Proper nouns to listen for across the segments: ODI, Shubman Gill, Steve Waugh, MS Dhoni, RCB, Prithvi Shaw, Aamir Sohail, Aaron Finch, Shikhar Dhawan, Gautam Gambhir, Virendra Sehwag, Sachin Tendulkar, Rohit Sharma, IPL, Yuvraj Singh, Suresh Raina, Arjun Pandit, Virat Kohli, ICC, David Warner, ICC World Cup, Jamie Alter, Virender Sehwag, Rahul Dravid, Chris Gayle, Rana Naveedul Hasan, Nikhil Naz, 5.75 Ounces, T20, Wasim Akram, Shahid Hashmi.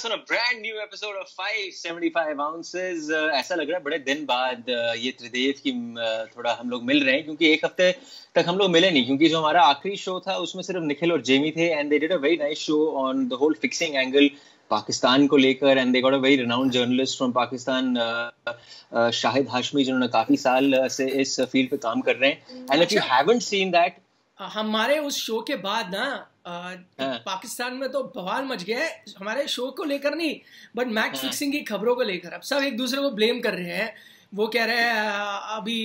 us on a brand new episode of 575 Ounces. ऐसा लग रहा है बड़े दिन बाद ये त्रिदेव की थोड़ा हम लोग मिल रहे हैं क्योंकि एक हफ्ते तक हम लोग मिले नहीं क्योंकि जो हमारा आखिरी शो था उसमें सिर्फ निखिल और जेमी थे and they did a very nice show on the whole fixing angle Pakistan को लेकर and they got a very renowned journalist from Pakistan Shahid Hashmi जिन्होंने काफी साल से इस फील्ड पे काम कर रहे हैं and if you haven't seen that हमारे उस शो के बाद ना पाकिस्तान में तो बवाल मच गया है हमारे शो को लेकर नहीं बट मैच फिक्सिंग की खबरों को लेकर अब सब एक दूसरे को ब्लेम कर रहे हैं. वो कह रहे हैं अभी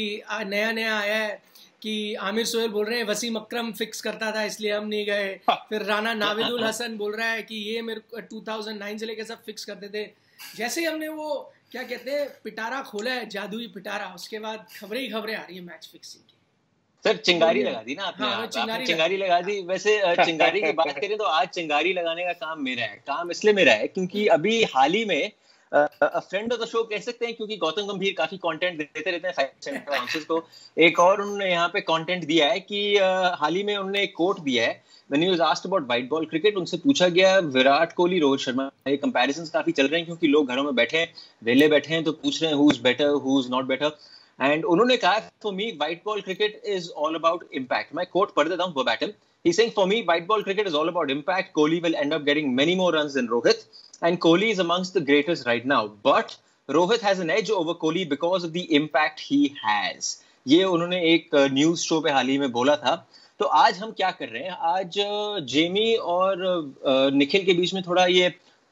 नया नया आया है कि आमिर सोहेल बोल रहे हैं वसीम अकरम फिक्स करता था इसलिए हम नहीं गए. फिर राना नाविदुल हसन बोल रहा है कि ये मेरे 2009 से लेकर सब फिक्स करते थे. जैसे ही हमने वो क्या कहते हैं पिटारा खोला है जादुई पिटारा उसके बाद खबरें ही खबरें आ रही है मैच फिक्सिंग. सर चिंगारी लगा दी ना आपने. हाँ, चिंगारी लगा दी. वैसे चिंगारी की बात करें तो आज चिंगारी लगाने का काम मेरा है. काम इसलिए मेरा है क्योंकि अभी हाल ही में फ्रेंड ऑफ द शो कह सकते हैं क्योंकि गौतम गंभीर काफी कंटेंट देते रहते हैं 575 Ounces को. एक और उन्होंने यहाँ पे कंटेंट दिया है कि हाल ही में उन्होंने एक कोट दिया है when he was asked about white ball cricket. उनसे पूछा गया विराट कोहली रोहित शर्मा ये कंपैरिजंस काफी चल रहे हैं क्योंकि लोग घरों में बैठे हैं वेले बैठे हैं तो पूछ रहे हैं who is better who is not better. And उन्होंने कहा for me white ball cricket is all about impact. मैं quote पढ़ देता हूँ verbatim. He's saying for me white ball cricket is all about impact. Kohli will end up getting many more runs than Rohit, and Kohli is amongst the greatest right now. But Rohit has an edge over Kohli because of the impact he has. ये उन्होंने एक news show पे हाल ही में बोला था. तो आज हम क्या कर रहे हैं आज जेमी और निखिल के बीच में थोड़ा ये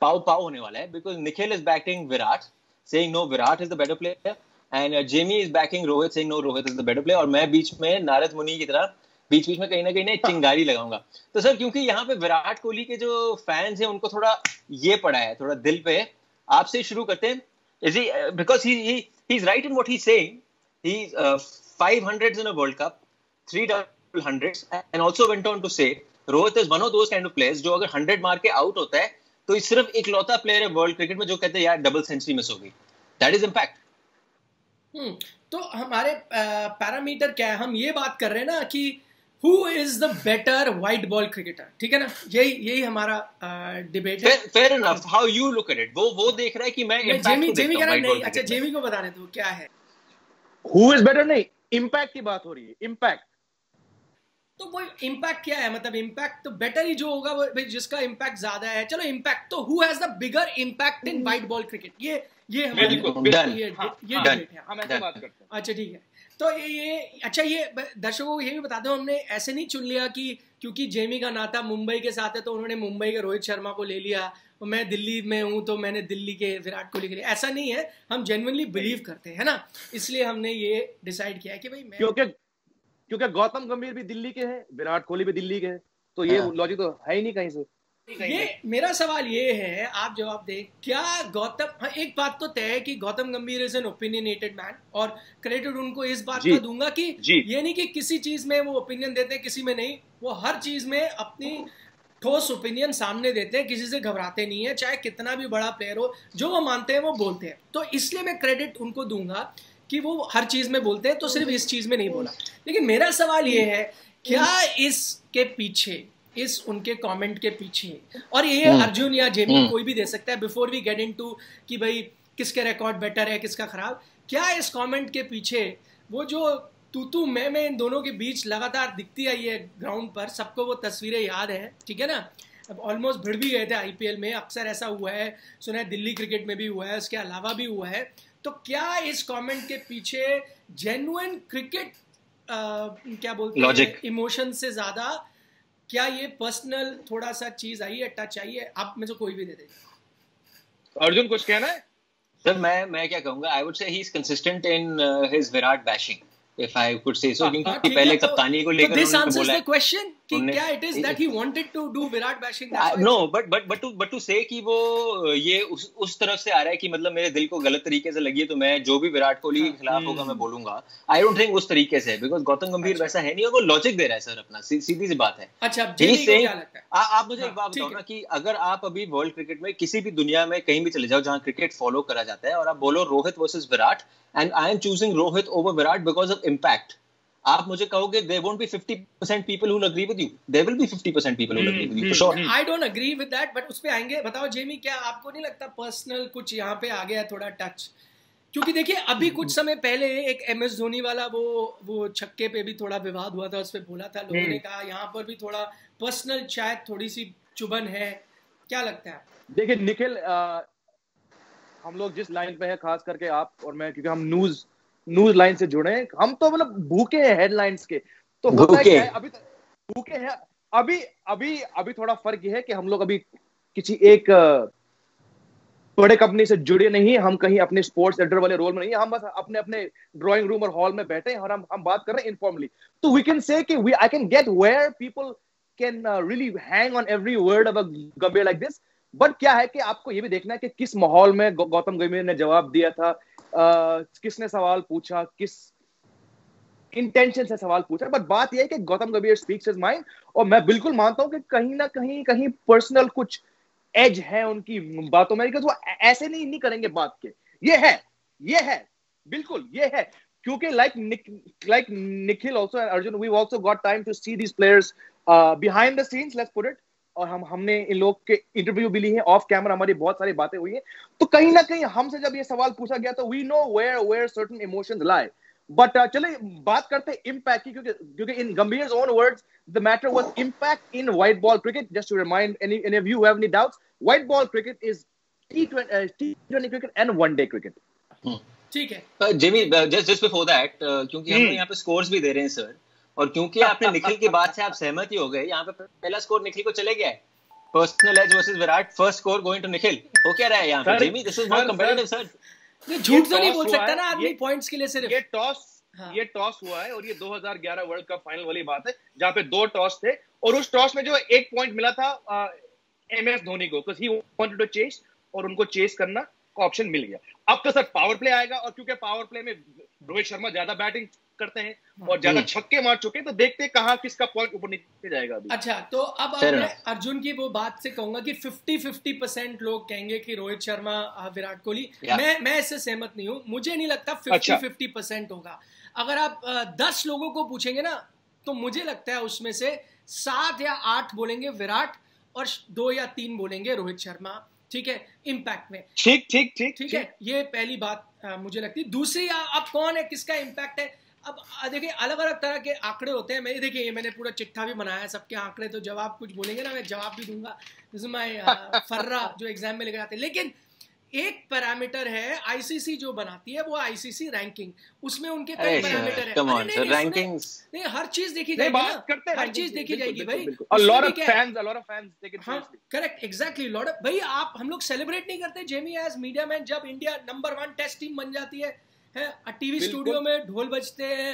पाव पाव होने वाला है because Nikhil is backing Virat, saying no Virat is the better player. And Jamie is backing Rohit saying no Rohit is the better player. और मैं बीच में नारद मुनि की तरह बीच में कहीं ना चिंगारी लगाऊंगा. तो सर क्योंकि यहाँ पे विराट कोहली के जो फैंस हैं उनको थोड़ा ये पड़ा है थोड़ा दिल पे. आपसे शुरू करते हैं. Is he because he is right in what he's saying. He's 500s in a World Cup, 3 double 100s, and also went on to say Rohit is one of those kind of players जो अगर 100 मार के out होता है तो सिर्फ इकलौता player है वर्ल्ड क्रिकेट में जो कहते हैं यार डबल सेंचुरी मिस हो गई. That is impact. तो हमारे पैरामीटर क्या है हम ये बात कर रहे हैं ना कि who is the better white ball cricketer. ठीक है ना यही हमारा डिबेट है. Fair enough how you look at it. वो देख रहा है कि मैं जेमी कह रहा है नहीं. अच्छा जेमी को बताने दो क्या है हु इज बेटर. नहीं इम्पैक्ट की बात हो रही है. इम्पैक्ट तो वो इम्पैक्ट क्या है मतलब इम्पैक्ट तो बेटर ही जो होगा वो भाई जिसका इम्पैक्ट ज्यादा है. चलो इम्पैक्ट तो who has the bigger impact in white ball cricket ये हमारी ये डिबेट है. हम ऐसे बात करते हैं. अच्छा ठीक है तो ये अच्छा ये दर्शकों को ये भी बता दो हमने ऐसे नहीं चुन लिया कि क्योंकि जेमी का नाता मुंबई के साथ है तो उन्होंने मुंबई के रोहित शर्मा को ले लिया और मैं दिल्ली में हूँ तो मैंने दिल्ली के विराट कोहली के लिए. ऐसा नहीं है. हम जेन्युइनली बिलीव करते हैं ना इसलिए हमने ये डिसाइड किया है कि भाई क्योंकि गौतम गंभीर भी दिल्ली के हैं विराट कोहली भी दिल्ली के हैं तो ये लॉजिक तो है ही नहीं कहीं से. ये मेरा सवाल ये है आप जवाब दें क्या गौतम. एक बात तो तय है कि Gautam Gambhir is an opinionated man और क्रेडिट उनको इस बात का दूंगा कि ये नहीं कि किसी चीज में वो ओपिनियन देते हैं किसी में नहीं. वो हर चीज में अपनी ठोस ओपिनियन सामने देते हैं किसी से घबराते नहीं है चाहे कितना भी बड़ा प्लेयर हो जो वो मानते हैं वो बोलते हैं. तो इसलिए मैं क्रेडिट उनको दूंगा कि वो हर चीज में बोलते हैं तो सिर्फ इस चीज में नहीं बोला. लेकिन मेरा सवाल ये है क्या इसके पीछे इस उनके कमेंट के पीछे और ये अर्जुन या जेमी कोई भी दे सकता है बिफोर वी गेट इनटू कि भाई किसके रिकॉर्ड बेटर है किसका खराब. क्या इस कमेंट के पीछे वो जो तू मैं इन दोनों के बीच लगातार दिखती आई है ग्राउंड पर सबको वो तस्वीरें याद है. ठीक है ना अब ऑलमोस्ट भिड़ भी गए थे आईपीएल में. अक्सर ऐसा हुआ है सुना है दिल्ली क्रिकेट में भी हुआ है उसके अलावा भी हुआ है. तो क्या इस कमेंट के पीछे जेन्युइन क्रिकेट क्या बोलते हैं इमोशन से ज्यादा क्या ये पर्सनल थोड़ा सा चीज आई है टच आई है. आप में से कोई भी दे दे. अर्जुन कुछ कहना है. सर मैं क्या कहूंगा I would say he is consistent in his Virat bashing if I could say so क्योंकि पहले कप्तानी को लेकर उन्होंने बोला क्वेश्चन कि क्या it is that he wanted to do Virat bashing. No but to say कि वो ये उस तरफ से आ रहा है कि मतलब मेरे दिल को गलत तरीके से लगी है तो मैं जो भी विराट कोहली के खिलाफ होगा मैं बोलूंगा. आई डोंट थिंक उस तरीके से बिकॉज गौतम गंभीर वैसा है नहीं और वो लॉजिक दे रहा है सर अपना सीधी सी बात है. अच्छा आप मुझे एक बात बताओ ना कि अगर आप अभी वर्ल्ड क्रिकेट में किसी भी दुनिया में कहीं भी चले जाओ जहाँ क्रिकेट फॉलो करा जाता है और आप बोलो Rohit versus Virat and I am choosing Rohit over Virat because of impact आप मुझे कहोगे there won't be 50% people who'll agree with you. There will be 50% people who'll agree with you for sure. I don't agree with that, but उसपे आएंगे. बताओ Jamie, क्या आपको नहीं लगता पर्सनल कुछ यहाँ पे आ गया थोड़ा टच? क्योंकि देखिए अभी कुछ समय पहले एक एमएस धोनी वाला वो छक्के पे भी थोड़ा विवाद हुआ था, उस पे बोला था लोगों ने, कहा यहाँ पर भी थोड़ा पर्सनल शायद थोड़ी सी चुभन है, क्या लगता है? देखिए निखिल, हम लोग जिस लाइन पे है, खास करके आप और मैं, क्योंकि हम न्यूज लाइन से जुड़े हैं, हम तो मतलब भूखे हैं हेडलाइंस के, तो होता है क्या है, अभी भूखे हैं. अभी अभी अभी थोड़ा फर्क ये है कि हम लोग अभी किसी एक बड़े कंपनी से जुड़े नहीं, हम कहीं अपने स्पोर्ट्स एडिटर वाले रोल में नहीं, हम बस अपने अपने ड्राइंग रूम और हॉल में बैठे हैं और हम बात कर रहे हैं इनफॉर्मली. तो वी कैन से कि we I can get where people can really hang on every word of a Gambhir like this. But क्या है कि आपको ये भी देखना है कि किस माहौल में गौतम गंभीर ने जवाब दिया था, किसने सवाल पूछा, किस इंटेंशन से सवाल पूछा. बट बात यह है कि गौतम गंभीर स्पीक्स हिज माइंड, और मैं बिल्कुल मानता हूं कि कहीं ना कहीं पर्सनल कुछ एज है उनकी बातों में, तो ऐसे नहीं करेंगे बात के. ये है बिल्कुल ये है, क्योंकि like Nikhil also and Arjun, we also got time to see these players behind the scenes, let's put it, और हमने इन लोग के इंटरव्यू भी ली है, ऑफ कैमरा हमारी बहुत सारी बातें हुई है. तो कहीं ना कहीं हमसे जब ये सवाल पूछा गया तो we know where certain emotions lie. But चलिए बात करते हैं इम्पैक्ट की, क्योंकि in Gambhir own words the matter was impact in white ball cricket. Just to remind any of you who have any doubts, white ball cricket is T20 cricket and one day cricket. ठीक है Jamie, just before that, क्योंकि हम यहां पे scores भी दे रहे हैं sir, और क्योंकि आपने निखिल की बात से आप सहमत ही हो गए, यहाँ पे पहला स्कोर निखिल को चले गया है, personal edge versus Virat, first score going to Nikhil. हो क्या रहा है यहाँ पे Jamie, this is more competitive sir. झूठ तो नहीं बोल सकता ना आदमी पॉइंट्स के लिए सिर्फ. ये टॉस हुआ है, और ये 2011 वर्ल्ड कप फाइनल वाली बात है जहाँ पे 2 टॉस थे, और उस टॉस में जो 1 पॉइंट मिला था एमएस धोनी को, because he wanted to chase, और उनको चेस करना ऑप्शन मिल गया. अब तो सर पावर प्ले आएगा, और क्योंकि पावर प्ले में रोहित शर्मा ज्यादा बैटिंग करते हैं और ज्यादा छक्के मार चुके, तो देखते कहां किसका पॉइंट ऊपर नीचे जाएगा अभी. अच्छा, तो अब मैं अर्जुन की वो बात से कहूंगा कि 50-50% लोग कहेंगे कि रोहित शर्मा विराट कोहली. मैं इससे सहमत नहीं हूं, मुझे नहीं लगता 50-50% होगा. अगर आप 10 लोगों को पूछेंगे ना, तो मुझे लगता है उसमें से 7 या 8 बोलेंगे विराट, और 2 या 3 बोलेंगे रोहित शर्मा. ठीक है, इम्पैक्ट में ठीक है. ये पहली बात मुझे लगती. दूसरी, अब कौन है, किसका इम्पैक्ट है, अब देखिए अलग अलग तरह के आंकड़े होते हैं. मैं देखिए, मैंने पूरा चिट्ठा भी बनाया है सबके आंकड़े, तो जब आप कुछ बोलेंगे ना, मैं जवाब भी दूंगा. दिस इज माय फर्रा जो एग्जाम में लेकर आते हैं. लेकिन एक पैरामीटर है आईसीसी जो बनाती है, वो आईसीसी रैंकिंग, उसमें उनके कई पैरामीटर है. नहीं, हर चीज देखी जाएगी, भाई. Correct, exactly. लॉट ऑफ भाई, आप हम लोग सेलिब्रेट नहीं करते जेमी एज मीडिया मैन, जब इंडिया नंबर 1 टेस्ट टीम बन जाती है, टीवी स्टूडियो में ढोल बजते हैं,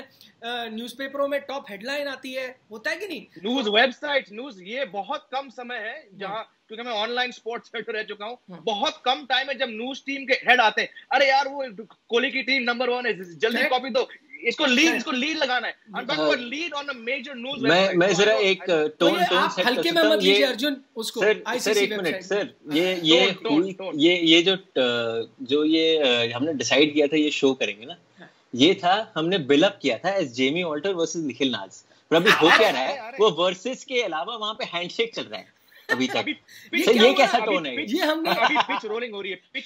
न्यूज़पेपरों में टॉप हेडलाइन आती है, होता है कि नहीं. न्यूज वेबसाइट, न्यूज, ये बहुत कम समय है जहाँ, क्योंकि मैं ऑनलाइन स्पोर्ट्स एडिटर रह चुका हूँ, बहुत कम टाइम है जब न्यूज टीम के हेड आते हैं, अरे यार वो कोहली की टीम नंबर 1 है, जल्दी कॉपी दो, इसको लीड लगाना है. मैं जरा एक टोन सेट हल्के में मत लीजिए अर्जुन उसको. सर एक मिनट सर, ये जो ये हमने डिसाइड किया था, ये शो करेंगे ना, ये था, हमने बिल्डअप किया था as Jamie Alter versus Nikhil Naz. प्रभु हो क्या रहा है, वो वर्सेस के अलावा वहां पे हैंडशेक चल रहा है अभी तक. ये कैसा टोन है, ये हमने अभी पिच रोलिंग हो रही है,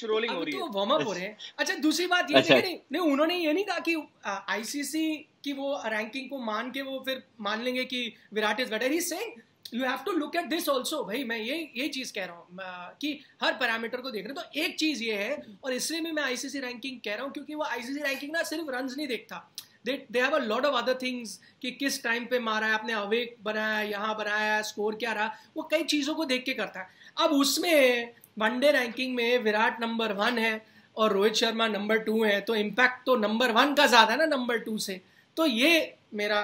तो वार्म अप हो रहे हैं. अच्छा, दूसरी बात ये नहीं, उन्होंने ये नहीं कहा कि आईसीसी की वो रैंकिंग को मान के वो फिर मान लेंगे कि Virat is better. He saying you have to look at this also. भाई मैं ये चीज कह रहा हूँ कि हर पैरामीटर को देख रहे हैं. तो एक चीज ये है, और इसलिए भी मैं आईसीसी रैंकिंग कह रहा हूँ, क्योंकि वो आईसीसी रैंकिंग ना सिर्फ रन नहीं देखता, they have a lot of other things, कि किस टाइम पे मारा है, आपने अवे बनाया, यहाँ बनाया, स्कोर क्या रहा, वो कई चीज़ों को देख के करता है. अब उसमें वनडे रैंकिंग में विराट नंबर 1 है और रोहित शर्मा नंबर 2 है, तो इम्पैक्ट तो नंबर 1 का ज़्यादा है ना नंबर 2 से. तो ये मेरा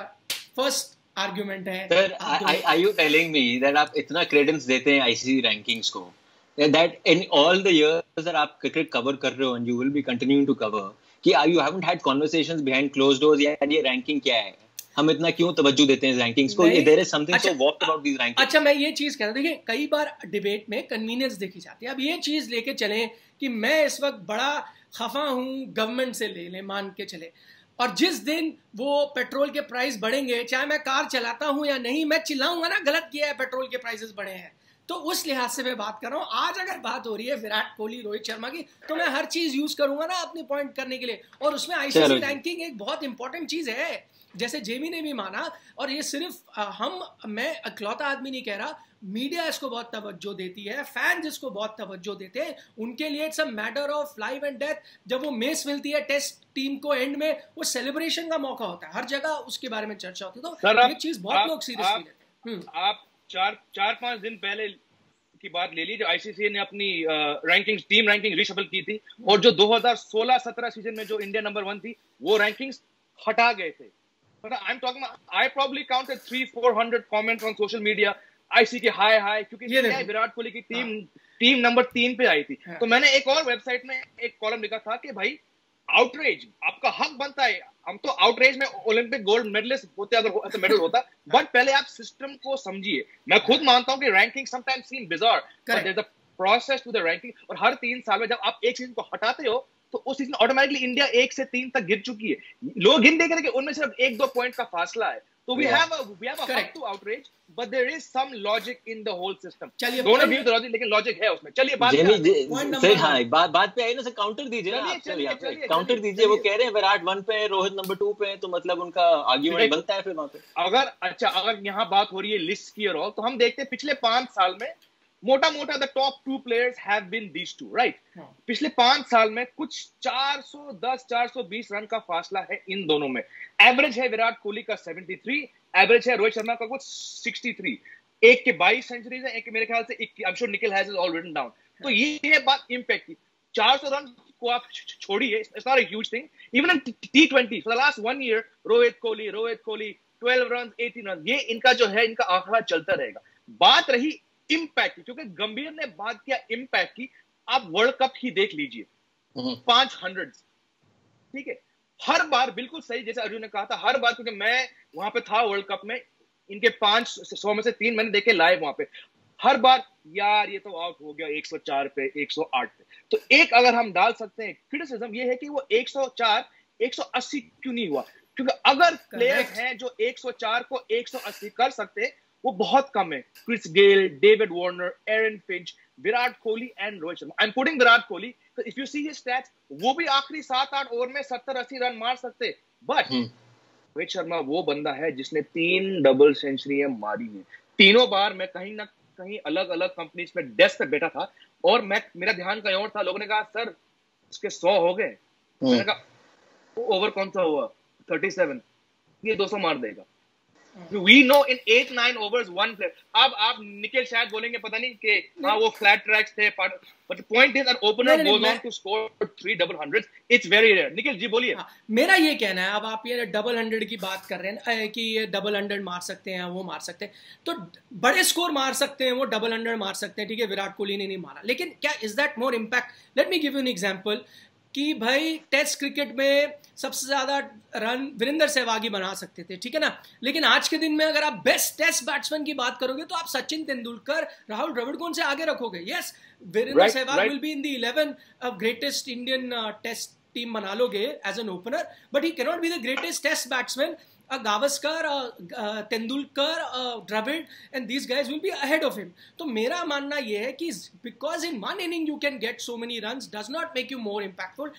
फर्स्ट आर्ग्यूमेंट है. Sir, I you telling me that आप इतना क्रेडेंस देते हैं आईसीसी रैंकिंग्स को, that in all the years that आप क्रिकेट कवर कर रहे हो and you will be continuing to cover, कि you haven't had conversations behind closed doors, यार ये रैंकिंग क्या है, हम इतना क्यों तवज्जो देते हैं रैंकिंग्स को, there is something so what about these rankings. अच्छा, मैं ये चीज कह रहा हूं, देखिए कई बार डिबेट में कन्वीनियंस देखी जाती है. अब ये चीज लेके चलें कि मैं इस वक्त बड़ा खफा हूं गवर्नमेंट से, ले मान के चले, और जिस दिन वो पेट्रोल के प्राइस बढ़ेंगे, चाहे मैं कार चलाता हूं या नहीं, मैं चिल्लाऊंगा ना गलत किया है पेट्रोल के प्राइसेस बढ़े हैं। तो उस लिहाज से मैं बात कर रहा हूँ। आज अगर बात हो रही है विराट कोहली रोहित शर्मा की, तो मैं हर चीज यूज करूंगा ना अपनी पॉइंट करने के लिए। और उसमें आईसीसी रैंकिंग एक बहुत इंपॉर्टेंट चीज है, जैसे जेमी ने भी माना। और ये सिर्फ मैं अकलौता आदमी नहीं कह रहा, मीडिया इसको बहुत तवज्जो देती है, फैंस इसको बहुत तवज्जो देते हैं। उनके लिए it's a matter of life and death. जब वो मेस मिलती है टेस्ट टीम को एंड में, वो सेलिब्रेशन का मौका होता है, हर जगह उसके बारे में चर्चा होती है। तो ये चीज बहुत लोग सीरियसली लेते हैं। आप चार पांच दिन पहले की बात ले ली, जो आईसीसी ने अपनी रैंकिंग्स, टीम रैंकिंग रिशफल की थी, और जो 2016-17 सीजन में जो इंडिया नंबर 1 थी, वो रैंकिंग्स हटा गए थे। I am talking, I probably counted 300-400 comments on social media, IC के हाय हाय, क्योंकि विराट कोहली की टीम नंबर 3 पे आई थी। तो मैंने एक और वेबसाइट में एक कॉलम लिखा था कि भाई आउटरेज आपका हक बनता है, हम तो आउटरेज में ओलंपिक गोल्ड मेडलिस्ट होते अगर मेडल होता, बट पहले आप सिस्टम को समझिए। मैं खुद मानता हूं कि ranking sometimes seem bizarre, but there is a process to the ranking. और हर 3 साल में जब आप एक सीजन को हटाते हो, तो उस सीजन ऑटोमेटिकली इंडिया 1 से 3 तक गिर चुकी है। लोग गिन देख रहे हैं कि उनमें सिर्फ 1-2 पॉइंट का फासला है। तो we have a right to outrage, but there is some logic in the whole system. चलिए, डोंट अग्री विद लॉजिक, लेकिन लॉजिक है उसमें। चलिए बात पे आई ना, सर काउंटर दीजिए ना, काउंटर दीजिए। वो कह रहे हैं विराट 1 पे है, रोहित नंबर 2 पे है, तो मतलब उनका आर्ग्यूमेंट बनता है फिर वहां पे। अगर यहाँ बात हो रही है लिस्ट की और ऑल, तो हम देखते हैं पिछले 5 साल में मोटा मोटा the top 2 players have been these 2, right? पिछले 5 साल में कुछ 410-420 रन का फासला है इन दोनों में। एवरेज है विराट कोहली का 73, एवरेज है रोहित शर्मा का कुछ 63। एक के 22 सेंचुरीज है, एक के मेरे ख्याल से 21, I am sure Nikhil has all written down. तो ये है बात इम्पैक्ट की। 400 रन को आप छोड़िए, it's not a huge thing. Even in T20 for the last 1 year Rohit Kohli 12 run 18 run, ये इनका जो है इनका आंकड़ा चलता रहेगा। बात रही इम्पैक्ट, क्योंकि गंभीर ने बात किया इम्पैक्ट की। आप वर्ल्ड कप ही देख लीजिए, 500, ठीक है, हर बार बिल्कुल सही जैसे अर्जुन ने कहा था, हर बार। क्योंकि मैं वहां पे था वर्ल्ड कप में, इनके 500 में से 3 मैंने देखे लाइव वहां पे। हर बार यार ये तो आउट हो गया 104 पे, 108 पे। तो एक अगर हम डाल सकते हैं क्रिटिसिज्म, ये है कि वो 104 180 क्यों नहीं हुआ, क्योंकि अगर प्लेयर्स हैं जो 104 को 180 कर सकते हैं, वो बहुत कम है। Chris Gayle, David Warner, Aaron Finch, Virat Kohli and Rohit Sharma. I am putting Virat Kohli, if you see his stats, वो भी आखिरी 7-8 ओवर में 70-80 रन मार सकते। बट रोहित शर्मा वो बंदा है जिसने 3 डबल सेंचुरी मारी है। तीनों बार मैं कहीं ना कहीं अलग अलग कंपनीज में डेस्क पे बैठा था, और मैं, मेरा ध्यान कहीं और था। लोगों ने कहा सर इसके 100 हो गए, मैंने कहा ओवर कौन सा हुआ, 37, ये 200 मार देगा। We know in 8-9 overs one player. अब आप निखिल शायद बोलेंगे पता नहीं कि हाँ वो flat tracks थे, but the point is an opener goes on to score 3 double hundreds. It's very rare. Nikhil ji बोलिए। मेरा ये कहना है, अब आप ये double 100 की बात कर रहे हैं कि ये double 100 मार सकते हैं, वो मार सकते हैं, तो बड़े स्कोर मार सकते हैं, वो double 100 मार सकते हैं, ठीक है, विराट कोहली ने नहीं मारा। लेकिन क्या is that more impact? Let me give you an example कि भाई टेस्ट क्रिकेट में सबसे ज्यादा रन वीरेंद्र सहवाग ही बना सकते थे, ठीक है ना। लेकिन आज के दिन में अगर आप बेस्ट टेस्ट बैट्समैन की बात करोगे, तो आप सचिन तेंदुलकर, राहुल द्रविड़ को उनसे आगे रखोगे। Yes, Virender Sehwag will be in the 11 of greatest Indian test team बना लोगे as an opener, but he cannot be the greatest test batsman. Gavaskar, Tendulkar, Dravid and these guys will be ahead of him. तो मेरा मानना यह है कि because in 1 inning you can get so many run does not make you more impactful.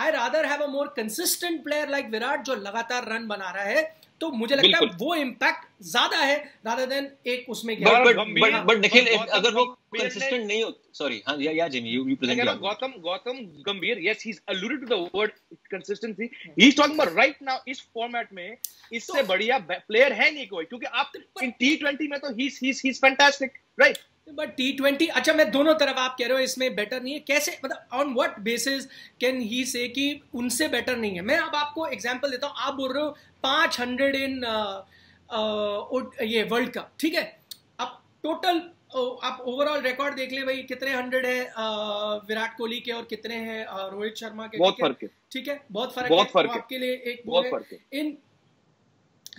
I rather have a more consistent player like Virat जो लगातार run बना रहा है, तो मुझे लगता है वो इम्पैक्ट ज्यादा है rather than एक उसमें। बट निखिल अगर वो कंसिस्टेंट नहीं हो, सॉरी, हाँ या जिमी यू प्रेजेंट किया। Gautam Gambhir, yes he is alluded to the word consistency, he is talking about right now इस फॉर्मेट में इससे बढ़िया प्लेयर है नहीं कोई, क्योंकि आप इन T20 में तो he is fantastic, right? But T20, अच्छा मैं दोनों तरफ, आप कह रहे हो इसमें बेटर नहीं है, कैसे, मतलब on what basis can he say कि उनसे बेटर नहीं है? मैं अब आपको एग्जांपल देता हूं। आप बोल रहे हो 500 इन ये वर्ल्ड कप, ठीक है, अब टोटल आप ओवरऑल रिकॉर्ड देख ले भाई, कितने 100 है विराट कोहली के और कितने हैं रोहित शर्मा के, बहुत फर्क है, ठीक है, बहुत फर्क है, तो आपके लिए एक बहुत फर्क है इन।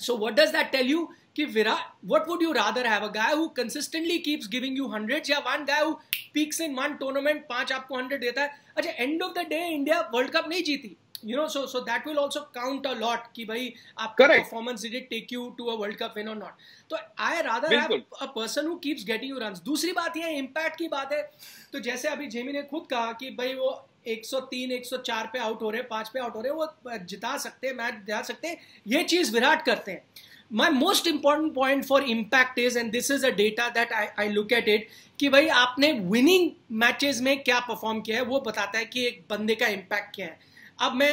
So what does that tell you कि Virat, what would you rather have, a guy who consistently keeps giving you 100s, या one guy who peaks in one tournament 5 आपको 100 देता है? अच्छा, end of the day India world cup नहीं जीती, You know, so that will also count a lot. Ki bhai, aapka performance, did it take you to a World Cup win or not? So I rather have a person who keeps getting you runs. दूसरी बात ये impact की बात है. तो जैसे अभी Jamie ने खुद कहा कि भाई वो 103, 104 पे आउट हो रहे, 5 पे आउट हो रहे, वो जिता सकते हैं, मैच जिता सकते हैं. ये चीज विराट करते हैं. My most important point for impact is, and this is a data that I look at it, कि भाई आपने winning matches में क्या perform किया है, वो बताता है कि एक बंदे का impact क्या है. अब मैं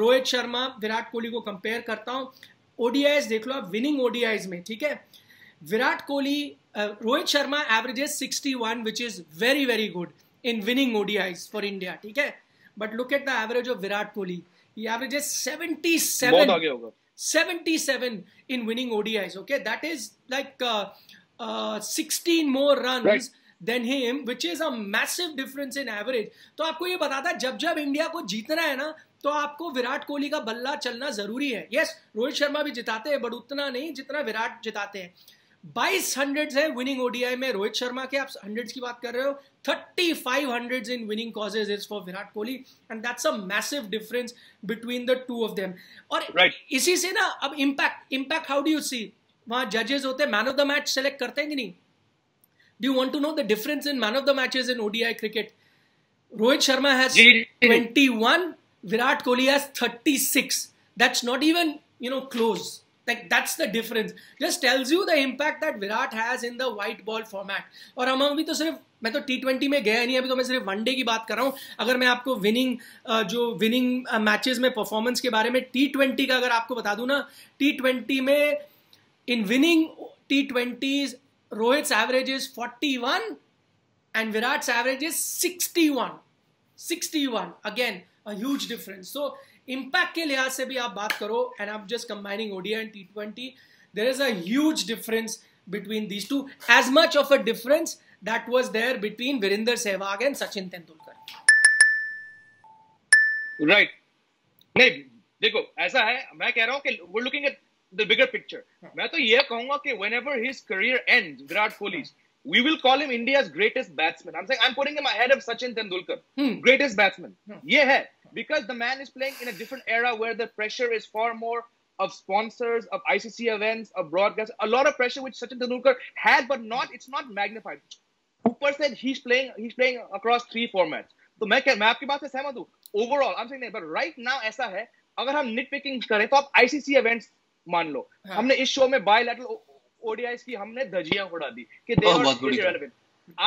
रोहित शर्मा, विराट कोहली को कंपेयर करता हूँ. ओडीआईज देख लो आप, विनिंग ओडीआईज में, ठीक है, Virat Kohli, Rohit Sharma averages 61, which is very very good in winning ODIs for India, ठीक है. But look at the average of Virat Kohli, ये averages 77 in winning ODIs. Okay, that is like 16 more runs than him, which is a massive difference in average. तो आपको ये बताता है जब India को जीतना है ना, तो आपको विराट कोहली का बल्ला चलना जरूरी है. Yes, रोहित शर्मा भी जिताते हैं, बट उतना नहीं जितना विराट जिताते हैं. 2200s है विनिंग ओडीआई में रोहित शर्मा के, आप 100s की बात कर रहे हो. 3500s in winning causes is for Virat Kohli, and that's a massive difference between the two of them. और इसी से ना अब impact how do you see? वहाँ judges होते हैं, man of the match select करते हैं कि नहीं? Do you want to know the difference in man of the matches in ODI cricket? Rohit Sharma has 21, Virat Kohli has 36. That's not even, you know, close. Like, that's the difference. Just tells you the impact that Virat has in the white ball format. और हम अभी तो सिर्फ, मैं तो T20 में गया नहीं, अभी तो मैं सिर्फ वनडे की बात कर रहा हूँ. अगर मैं आपको विनिंग मैचेस में परफॉर्मेंस के बारे में T20 का अगर आपको बता दूँ ना, T20 में in winning T20s Rohit average is 41 and Virat's average is 61. Again a huge difference. So impact के लिहाज से भी आप बात करो, एंड आप just combining ODI and T20, there is a huge difference between these two, as much of a difference that was there between Virendra Sehwag and Sachin Tendulkar. Right. नहीं, देखो ऐसा है, मैं कह रहा हूँ कि we're looking at the bigger picture. मैं तो ये कहूँगा कि whenever his career ends, Virat Kohli's, we will call him India's greatest batsman. I'm saying I'm putting him ahead of Sachin Tendulkar. Greatest batsman. ये है, because the man is playing in a different era where the pressure is far more of sponsors, of ICC events, of broadcasts, a lot of pressure which Sachin Tendulkar had, but not, it's not magnified. Percent he's playing across three formats. So मैं आपकी बात से सहमत हूँ. Overall, I'm saying that, but right now ऐसा है, अगर हम nitpicking करें तो आप ICC events मान लो. हमने इस शो में bilateral ODIs की हमने धजिया उड़ा दी कि they are irrelevant.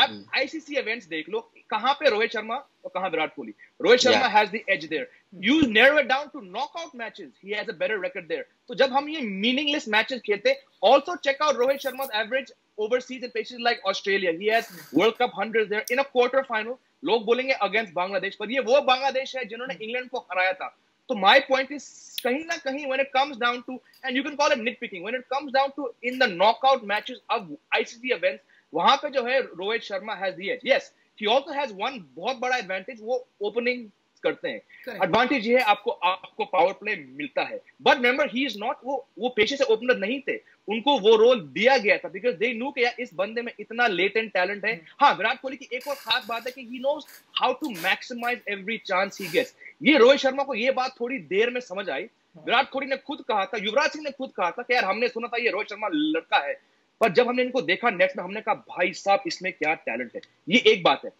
आप ICC events देख लो, कहाँ पे रोहित शर्मा और कहाँ Virat Kohli. Rohit Sharma has the edge there. You narrow it down to knockout matches. He has a better record there. तो जब हम ये meaningless matches खेलते, also check out Rohit Sharma's average overseas in places like Australia. He has World Cup 100s there. In a quarter final, लोग बोलेंगे against Bangladesh, पर ये वो बांग्लादेश है जिन्होंने इंग्लैंड को हराया था. So my point is, कहीं ना कहीं when it comes down to, and you can call it nitpicking, when it comes down to in the knockout matches of ICC events, वहाँ पे जो है Rohit Sharma has the edge. Yes, he also has one बहुत बड़ा advantage, वो opening करते हैं. Advantage ये है आपको power play मिलता है. But remember, he is not वो पेशे से opener नहीं थे. उनको वो role दिया गया था because they knew कि यार इस बंदे में इतना latent talent है. हाँ, विराट कोहली की एक और खास बात है कि he knows how to maximize every chance he gets. ये रोहित शर्मा को ये बात थोड़ी देर में समझ आई. विराट कोहली ने खुद कहा था, युवराज सिंह ने खुद कहा था कि यार हमने सुना था ये रोहित शर्मा लड़का है, पर जब हमने इनको देखा नेट में हमने कहा भाई साहब इसमें क्या टैलेंट है. ये एक बात है.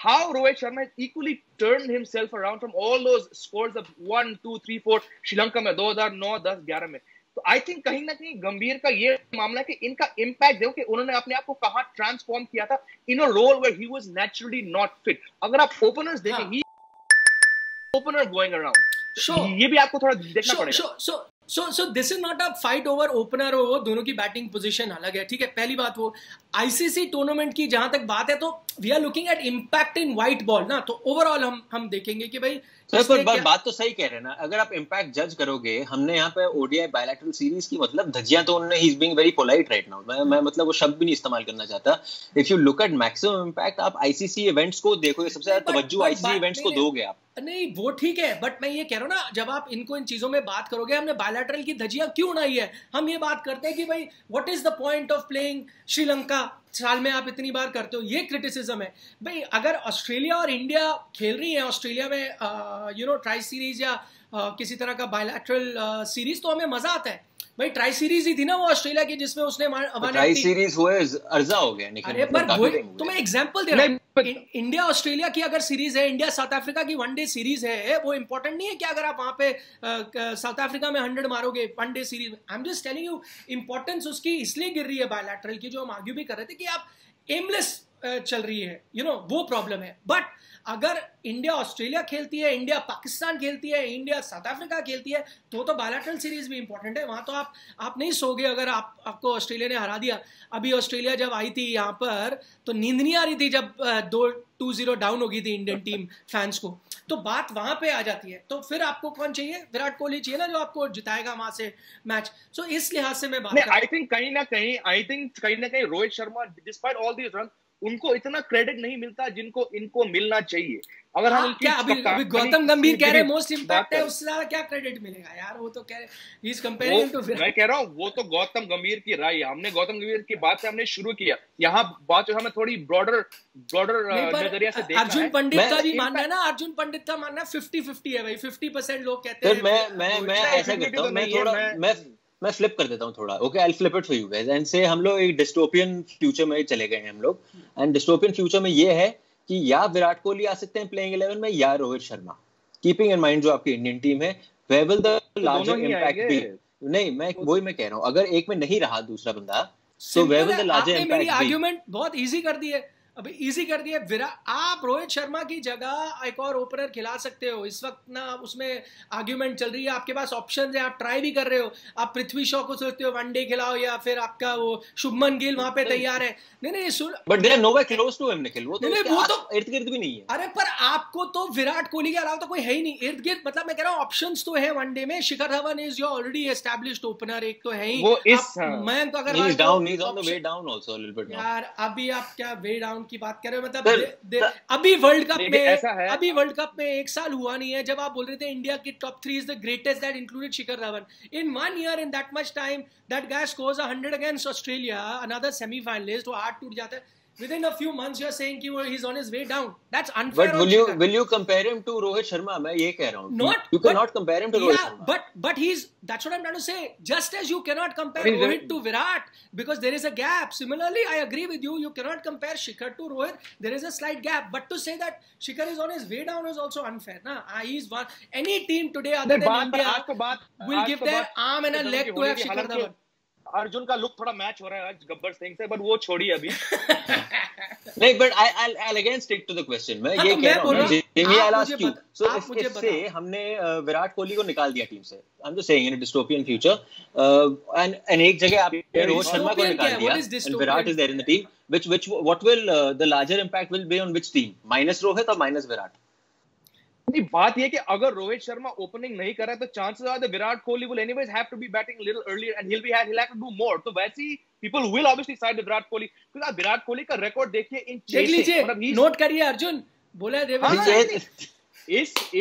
How Rohit Sharma has equally turned himself around from all those scores of 1, 2, 3, 4 Sri Lanka में 2009, 10, 11 में. तो I think कहीं ना कहीं गंभीर का ये मामला है कि इनका इम्पैक्ट देखो कि उन्होंने अपने आप को कहाँ ट्रांसफॉर्म किया था in a role where he was naturally not fit. अगर आप ओपनर्स देखें, he opener going around. ये भी आपको थोड़ा देखना पड़ेगा. So this is not a fight over opener हो, वो दोनों की बैटिंग पोजीशन अलग है, ठीक है. पहली बात वो आईसीसी टूर्नामेंट की जहां तक बात है तो we are looking at impact in white ball ना, तो ओवरऑल हम देखेंगे कि भाई बात तो सही कह रहे हैं ना. अगर आप इम्पैक्ट जज करोगे, हमने यहाँ पे ओडीआई बायलैटरल सीरीज की मतलब धज्जियां तो उन्होंने, he is being very polite right now, मैं मतलब वो शब्द भी नहीं इस्तेमाल करना चाहता. If you look at maximum impact, आप आईसीसी इवेंट्स को देखोगे, सबसे ज्यादा तवज्जो आईसीसी इवेंट्स को दोगे आप. नहीं वो ठीक है, बट मैं ये कह रहा हूँ ना, जब आप इनको इन चीजों में बात करोगे, हमने बायलैटरल की धज्जियां क्यों उड़ाई है, हम ये बात करते हैं कि भाई what is the point of playing Sri Lanka, साल में आप इतनी बार करते हो, ये क्रिटिसिज्म है. भाई अगर ऑस्ट्रेलिया और इंडिया खेल रही है, ऑस्ट्रेलिया में ट्राई सीरीज या किसी तरह का बायलैटरल सीरीज, तो हमें मजा आता है। भाई ट्राई सीरीज ही थी ना वो ऑस्ट्रेलिया की जिसमें उसने ट्राई सीरीज हुए अर्जा हो गया निकल। पर तो मैं एग्जांपल दे रहा हूं, इंडिया ऑस्ट्रेलिया की अगर सीरीज है, इंडिया साउथ अफ्रीका की वनडे सीरीज है, वो इंपॉर्टेंट नहीं है कि अगर आप वहां पे साउथ अफ्रीका में 100 मारोगे one day series. I am just telling you importance उसकी इसलिए गिर रही है बायलैटरल की, जो हम आर्ग्यू भी कर रहे थे कि आप एमलेस चल रही है, यू नो वो प्रॉब्लम है। बट अगर इंडिया ऑस्ट्रेलिया खेलती है, इंडिया पाकिस्तान खेलती है, इंडिया साउथ अफ्रीका खेलती है, तो बायलैटरल सीरीज भी इंपॉर्टेंट है। वहां तो आप नहीं सोगे अगर आपको ऑस्ट्रेलिया ने हरा दिया। अभी ऑस्ट्रेलिया जब आई थी यहाँ पर तो नींद नहीं आ रही थी जब 2-0 डाउन हो गई थी इंडियन टीम फैंस को, तो बात वहां पे आ जाती है। तो फिर आपको कौन चाहिए, विराट कोहली चाहिए ना जो आपको जिताएगा वहां से मैच। सो इस लिहाज से मैं बात आई थिंक कहीं ना कहीं Rohit Sharma despite all this run उनको इतना क्रेडिट नहीं मिलता जिनको इनको मिलना चाहिए। अगर हम क्या अभी गौतम गंभीर कह रहे मोस्ट इंपैक्ट है, उससे ज्यादा क्या क्रेडिट मिलेगा यार। वो तो कह रहे ही इज कंपेयरिंग टू, मैं कह रहा हूँ वो तो गौतम गंभीर की राय है। हमने गौतम गंभीर की बात से हमने शुरू किया, यहाँ बात हमें थोड़ी ब्रॉडर नजरिया से देखना है। अर्जुन पंडित का भी मानना है ना, अर्जुन पंडित का मानना 50-50 है भाई, 50% लोग कहते हैं। मैं ऐसा कहता हूँ, मैं फ्लिप कर देता हूँ थोड़ा। Okay, I will flip it for you guys and से हम लोग एक डिस्टोपियन फ्यूचर में चले गए हैं हम लोग। एंड डिस्टोपियन फ्यूचर में ये है कि या विराट कोहली आ सकते हैं प्लेइंग 11 में या Rohit Sharma, keeping in mind जो आपकी इंडियन टीम है। Where will the larger impact be? नहीं, मैं वही मैं कह रहा हूँ, अगर एक में नहीं रहा दूसरा बंदा so where will the larger impact be? मेरी आर्गुमेंट बहुत इजी कर दी है, अभी इजी कर दिया। आप रोहित शर्मा की जगह एक और ओपनर खिला सकते हो इस वक्त ना, उसमें आर्ग्यूमेंट चल रही है, आपके पास ऑप्शन है, आप ट्राई भी कर रहे हो। आप पृथ्वी शॉ को सोचते हो वनडे खिलाओ, या फिर आपका वो शुभमन गिल वहां पे तैयार है। नहीं, अरे पर आपको तो विराट कोहली के अलावा तो कोई है ही नहीं इर्द गिर्द। मतलब मैं कह रहा हूँ ऑप्शन तो है वनडे में, Shikhar Dhawan is your already established opener, एक तो है ही यार। अभी आप क्या वे डाउन की बात कर रहे हो? मतलब अभी वर्ल्ड कप में ऐसा है, अभी वर्ल्ड कप में एक साल हुआ नहीं है जब आप बोल रहे थे इंडिया की top 3 is the greatest that included Shikhar Dhawan. In 1 year in that much time that guy scores 100 against Australia, another semifinalist, वो हार्ट टूट जाता है। Within a few months, you're saying ki he's on his way down. That's unfair. But will you compare him to Rohit Sharma? मैं ये कह रहा हूँ. You cannot compare him to Rohit Sharma. But he's, that's what I'm trying to say. Just as you cannot compare Rohit to Virat because there is a gap. Similarly, I agree with you. You cannot compare Shikhar to Rohit. There is a slight gap. But to say that Shikhar is on his way down is also unfair, na? He's one. Any team today other than India will give their arm and a leg to have Shikhar Dhawan. Arjun का look थोड़ा match हो रहा है आज गब्बर सिंह से, but वो छोड़िए अभी। नहीं, but I again stick to the question. मैं ये कह रहा हूं, जेमी आला क्यों? सो इससे हमने विराट कोहली को निकाल दिया टीम से। I am just saying in a dystopian future and एक जगह आप रोहित शर्मा को निकाल दिया and Virat is there in the team, which what will the larger impact will be on which team, minus Rohit और माइनस विराट? नहीं, बात ये कि अगर रोहित शर्मा ओपनिंग नहीं कर रहा है तो chances are that Virat Kohli will anyways have to be batting little earlier and he will be had to do more. तो वैसे ही people will obviously side the Virat Kohli, क्योंकि आप विराट कोहली का रिकॉर्ड देखिए इन चेसिंग, मतलब नोट करिए अर्जुन बोला देव।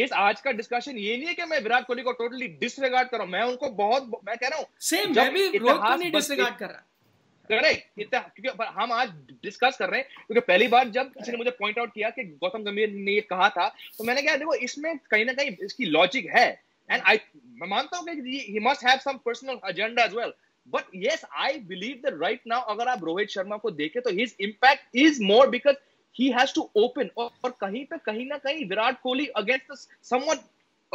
इस आज का डिस्कशन ये नहीं है कि मैं विराट कोहली को टोटली डिसरिगार्ड कर रहा हूं, मैं उनको बहुत, मैं कह रहा हूं सेम, मैं भी रोहित को नहीं डिसरिगार्ड कर रहा। करेक्ट, इतना क्योंकि हम आज डिस्कस कर रहे हैं क्योंकि पहली बार जब किसी ने मुझे पॉइंट आउट किया कि गौतम गंभीर ने ये कहा था तो मैंने कहा देखो इसमें कहीं ना कहीं इसकी लॉजिक है। एंड मैं मानता हूँ कि he must have some personal agenda as well, but yes I believe that right now अगर आप रोहित शर्मा को देखें तो his impact is more because he has to open, और कहीं पे कहीं ना कहीं Virat Kohli against somewhat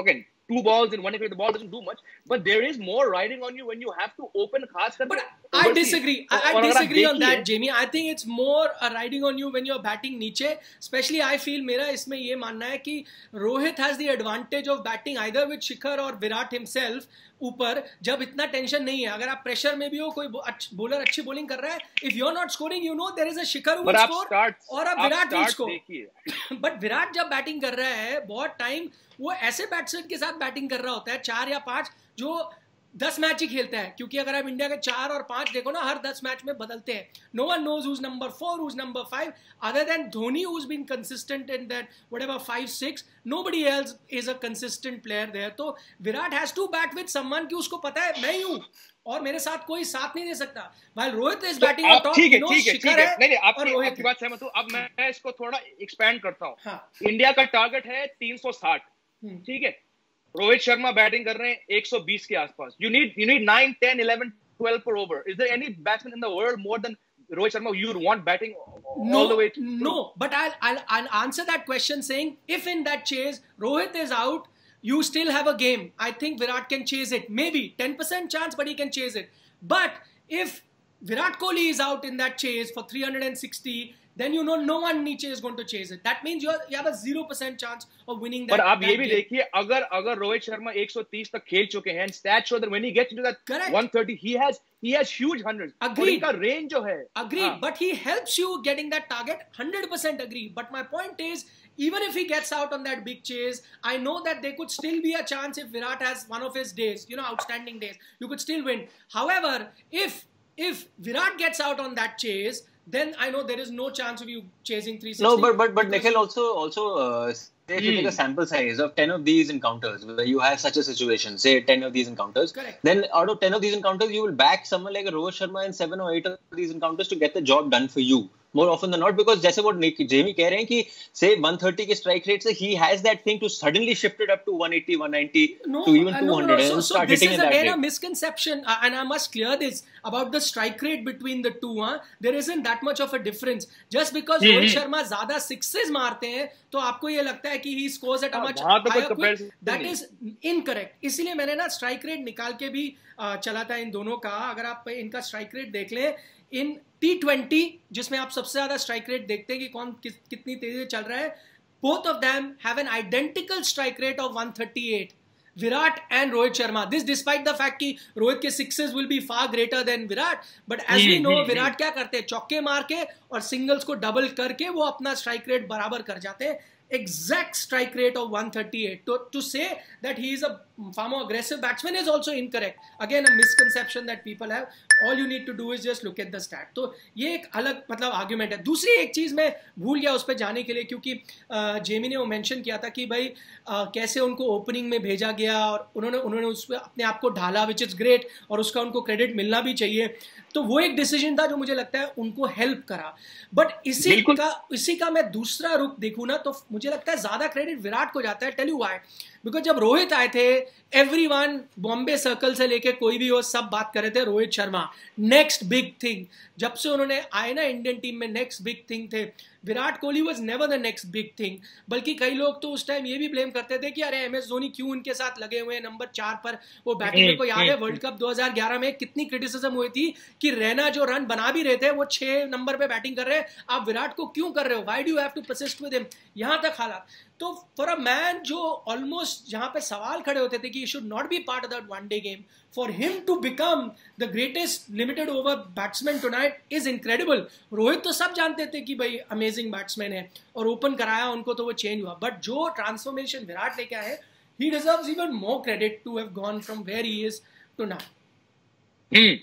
okay 2 balls in 1 innings, the ball doesn't do much, but there is more riding on you when you have to open. But I disagree. I disagree on that, Jamie. I think it's more riding on you when you are batting नीचे. Especially, I feel मेरा इसमें ये मानना है कि Rohit has the advantage of batting either with Shikhar or Virat himself ऊपर, जब इतना टेंशन नहीं है। अगर आप प्रेशर में भी हो, कोई बॉलर अच्छी बॉलिंग कर रहा है, if you're not scoring, you know there is a Shikhar who will score और अब Virat will score. But Virat जब बैटिंग कर रहा है, बहुत टाइम वो ऐसे बैट्समैन के साथ बैटिंग कर रहा होता है 4 या 5 जो 10 मैच ही खेलता है, क्योंकि अगर आप इंडिया के 4 और 5 देखो ना, हर 10 मैच में बदलते हैं। No one knows whose number 4, who's number 5, other than Dhoni who's been consistent in that whatever 5-6, nobody else is a consistent player there. तो Virat has to bat with someone कि उसको पता है मैं ही हूं और मेरे साथ कोई साथ नहीं दे सकता। भाई Rohit is batting on top, ठीक है ठीक है, नहीं आपकी बात सहमत हूं। अब मैं इसको थोड़ा एक्सपैंड करता हूं। इंडिया का टारगेट है 360, ठीक है, रोहित शर्मा बैटिंग कर रहे हैं 120 के आसपास. You need 9, 10, 11, 12 per over. Is there any batsman in the world more than Rohit Sharma you would want batting all the way? No, but I'll answer that question saying if in that chase Rohit is out, you still have a game. I think Virat can chase it. Maybe 10% chance, but he can chase it. But if Virat Kohli is out in that chase for 360, then you know no one niche is going to chase it. That means you have a 0% chance of winning that. But आप ये भी देखिए, अगर रोहित शर्मा 130 तक खेल चुके हैं, stats show that when he gets into that 130, he has huge hundreds. Agreed. उनका range जो है. Agreed. But he helps you getting that target. 100% agree. But my point is, even if he gets out on that big chase, I know that there could still be a chance if Virat has one of his days, you know, outstanding days, you could still win. However, if Virat gets out on that chase, then I know there is no chance of you chasing 360. No, but Nikhil also say if you take a sample size of 10 of these encounters where you have such a situation, say 10 of these encounters, correct, then out of 10 of these encounters you will back someone like Rohit Sharma in 7 or 8 of these encounters to get the job done for you more often than not, because जैसे वो Jamie कह रहे हैं कि say 130 के strike rate से he has that thing to suddenly shift it up to 180, 190 to even 200 and start hitting it that way. So this is again a misconception, and I must clear this about the strike rate between the two. There isn't that much of a difference. Just because Rohit Sharma ज़्यादा sixes मारते हैं, तो आपको ये लगता है कि he scores at a much higher quick. That is incorrect. इसलिए मैंने ना strike rate निकाल के भी चला था इन दोनों का. अगर आप इनका strike rate देख लें इन T20 जिसमें आप सबसे ज्यादा स्ट्राइक रेट देखते हैं कि कौन कितनी तेजी से चल रहा है, both of them have an identical strike rate of 138, Virat and Rohit Sharma. This despite the fact कि रोहित के sixes will be far greater than Virat, but as we know Virat क्या करते हैं, चौके मार के और सिंगल्स को डबल करके वो अपना स्ट्राइक रेट बराबर कर जाते हैं. Exact strike rate of 138. To say that he is a far more aggressive batsman is also incorrect. Again, a misconception that people have. All you need to do is just look at the stat. तो ये एक अलग मतलब argument है. दूसरी एक चीज मैं भूल गया उस पे जाने के लिए, क्योंकि जेमी ने वो mention किया था कि भाई कैसे उनको opening में भेजा गया और उन्होंने उसपे अपने आप को ढाला, which is great, और उसका उनको credit मिलना भी चाहिए. तो वो एक decision था जो मुझे लगता है उनको help करा. But इसी का मैं दूसरा रुख देखूँ ना, तो मुझे लगता है ज्यादा क्रेडिट विराट को जाता है. टेल यू व्हाई, बिकॉज जब रोहित आए थे एवरीवन बॉम्बे सर्कल से लेके कोई भी हो सब बात कर रहे थे Rohit Sharma next big thing. जब से उन्होंने आए ना इंडियन टीम में नेक्स्ट बिग थिंग थे. Virat Kohli was never the next big thing. बल्कि कई लोग तो उस टाइम ये भी ब्लेम करते थे कि अरे MS धोनी क्यों उनके साथ लगे हुए हैं नंबर 4 पर. वो बैटिंग को याद है वर्ल्ड कप 2011 में कितनी क्रिटिसिज्म हुई थी कि रैना जो रन बना भी रहे थे वो 6 नंबर पे बैटिंग कर रहे हैं, आप विराट को क्यों कर रहे हो, why do you have to persist with him. यहाँ तक हालात. तो फॉर अ मैन जो ऑलमोस्ट जहाँ पे सवाल खड़े होते थे कि you should not be part of that one day game, for him to become the greatest limited over batsman tonight is incredible. Rohit तो सब जानते थे कि भाई अमेजिंग बैट्समैन है और ओपन कराया उनको तो वो चेंज हुआ, बट जो ट्रांसफॉर्मेशन विराट लेके आए, he deserves even more credit to have gone from where he is to now. नहीं,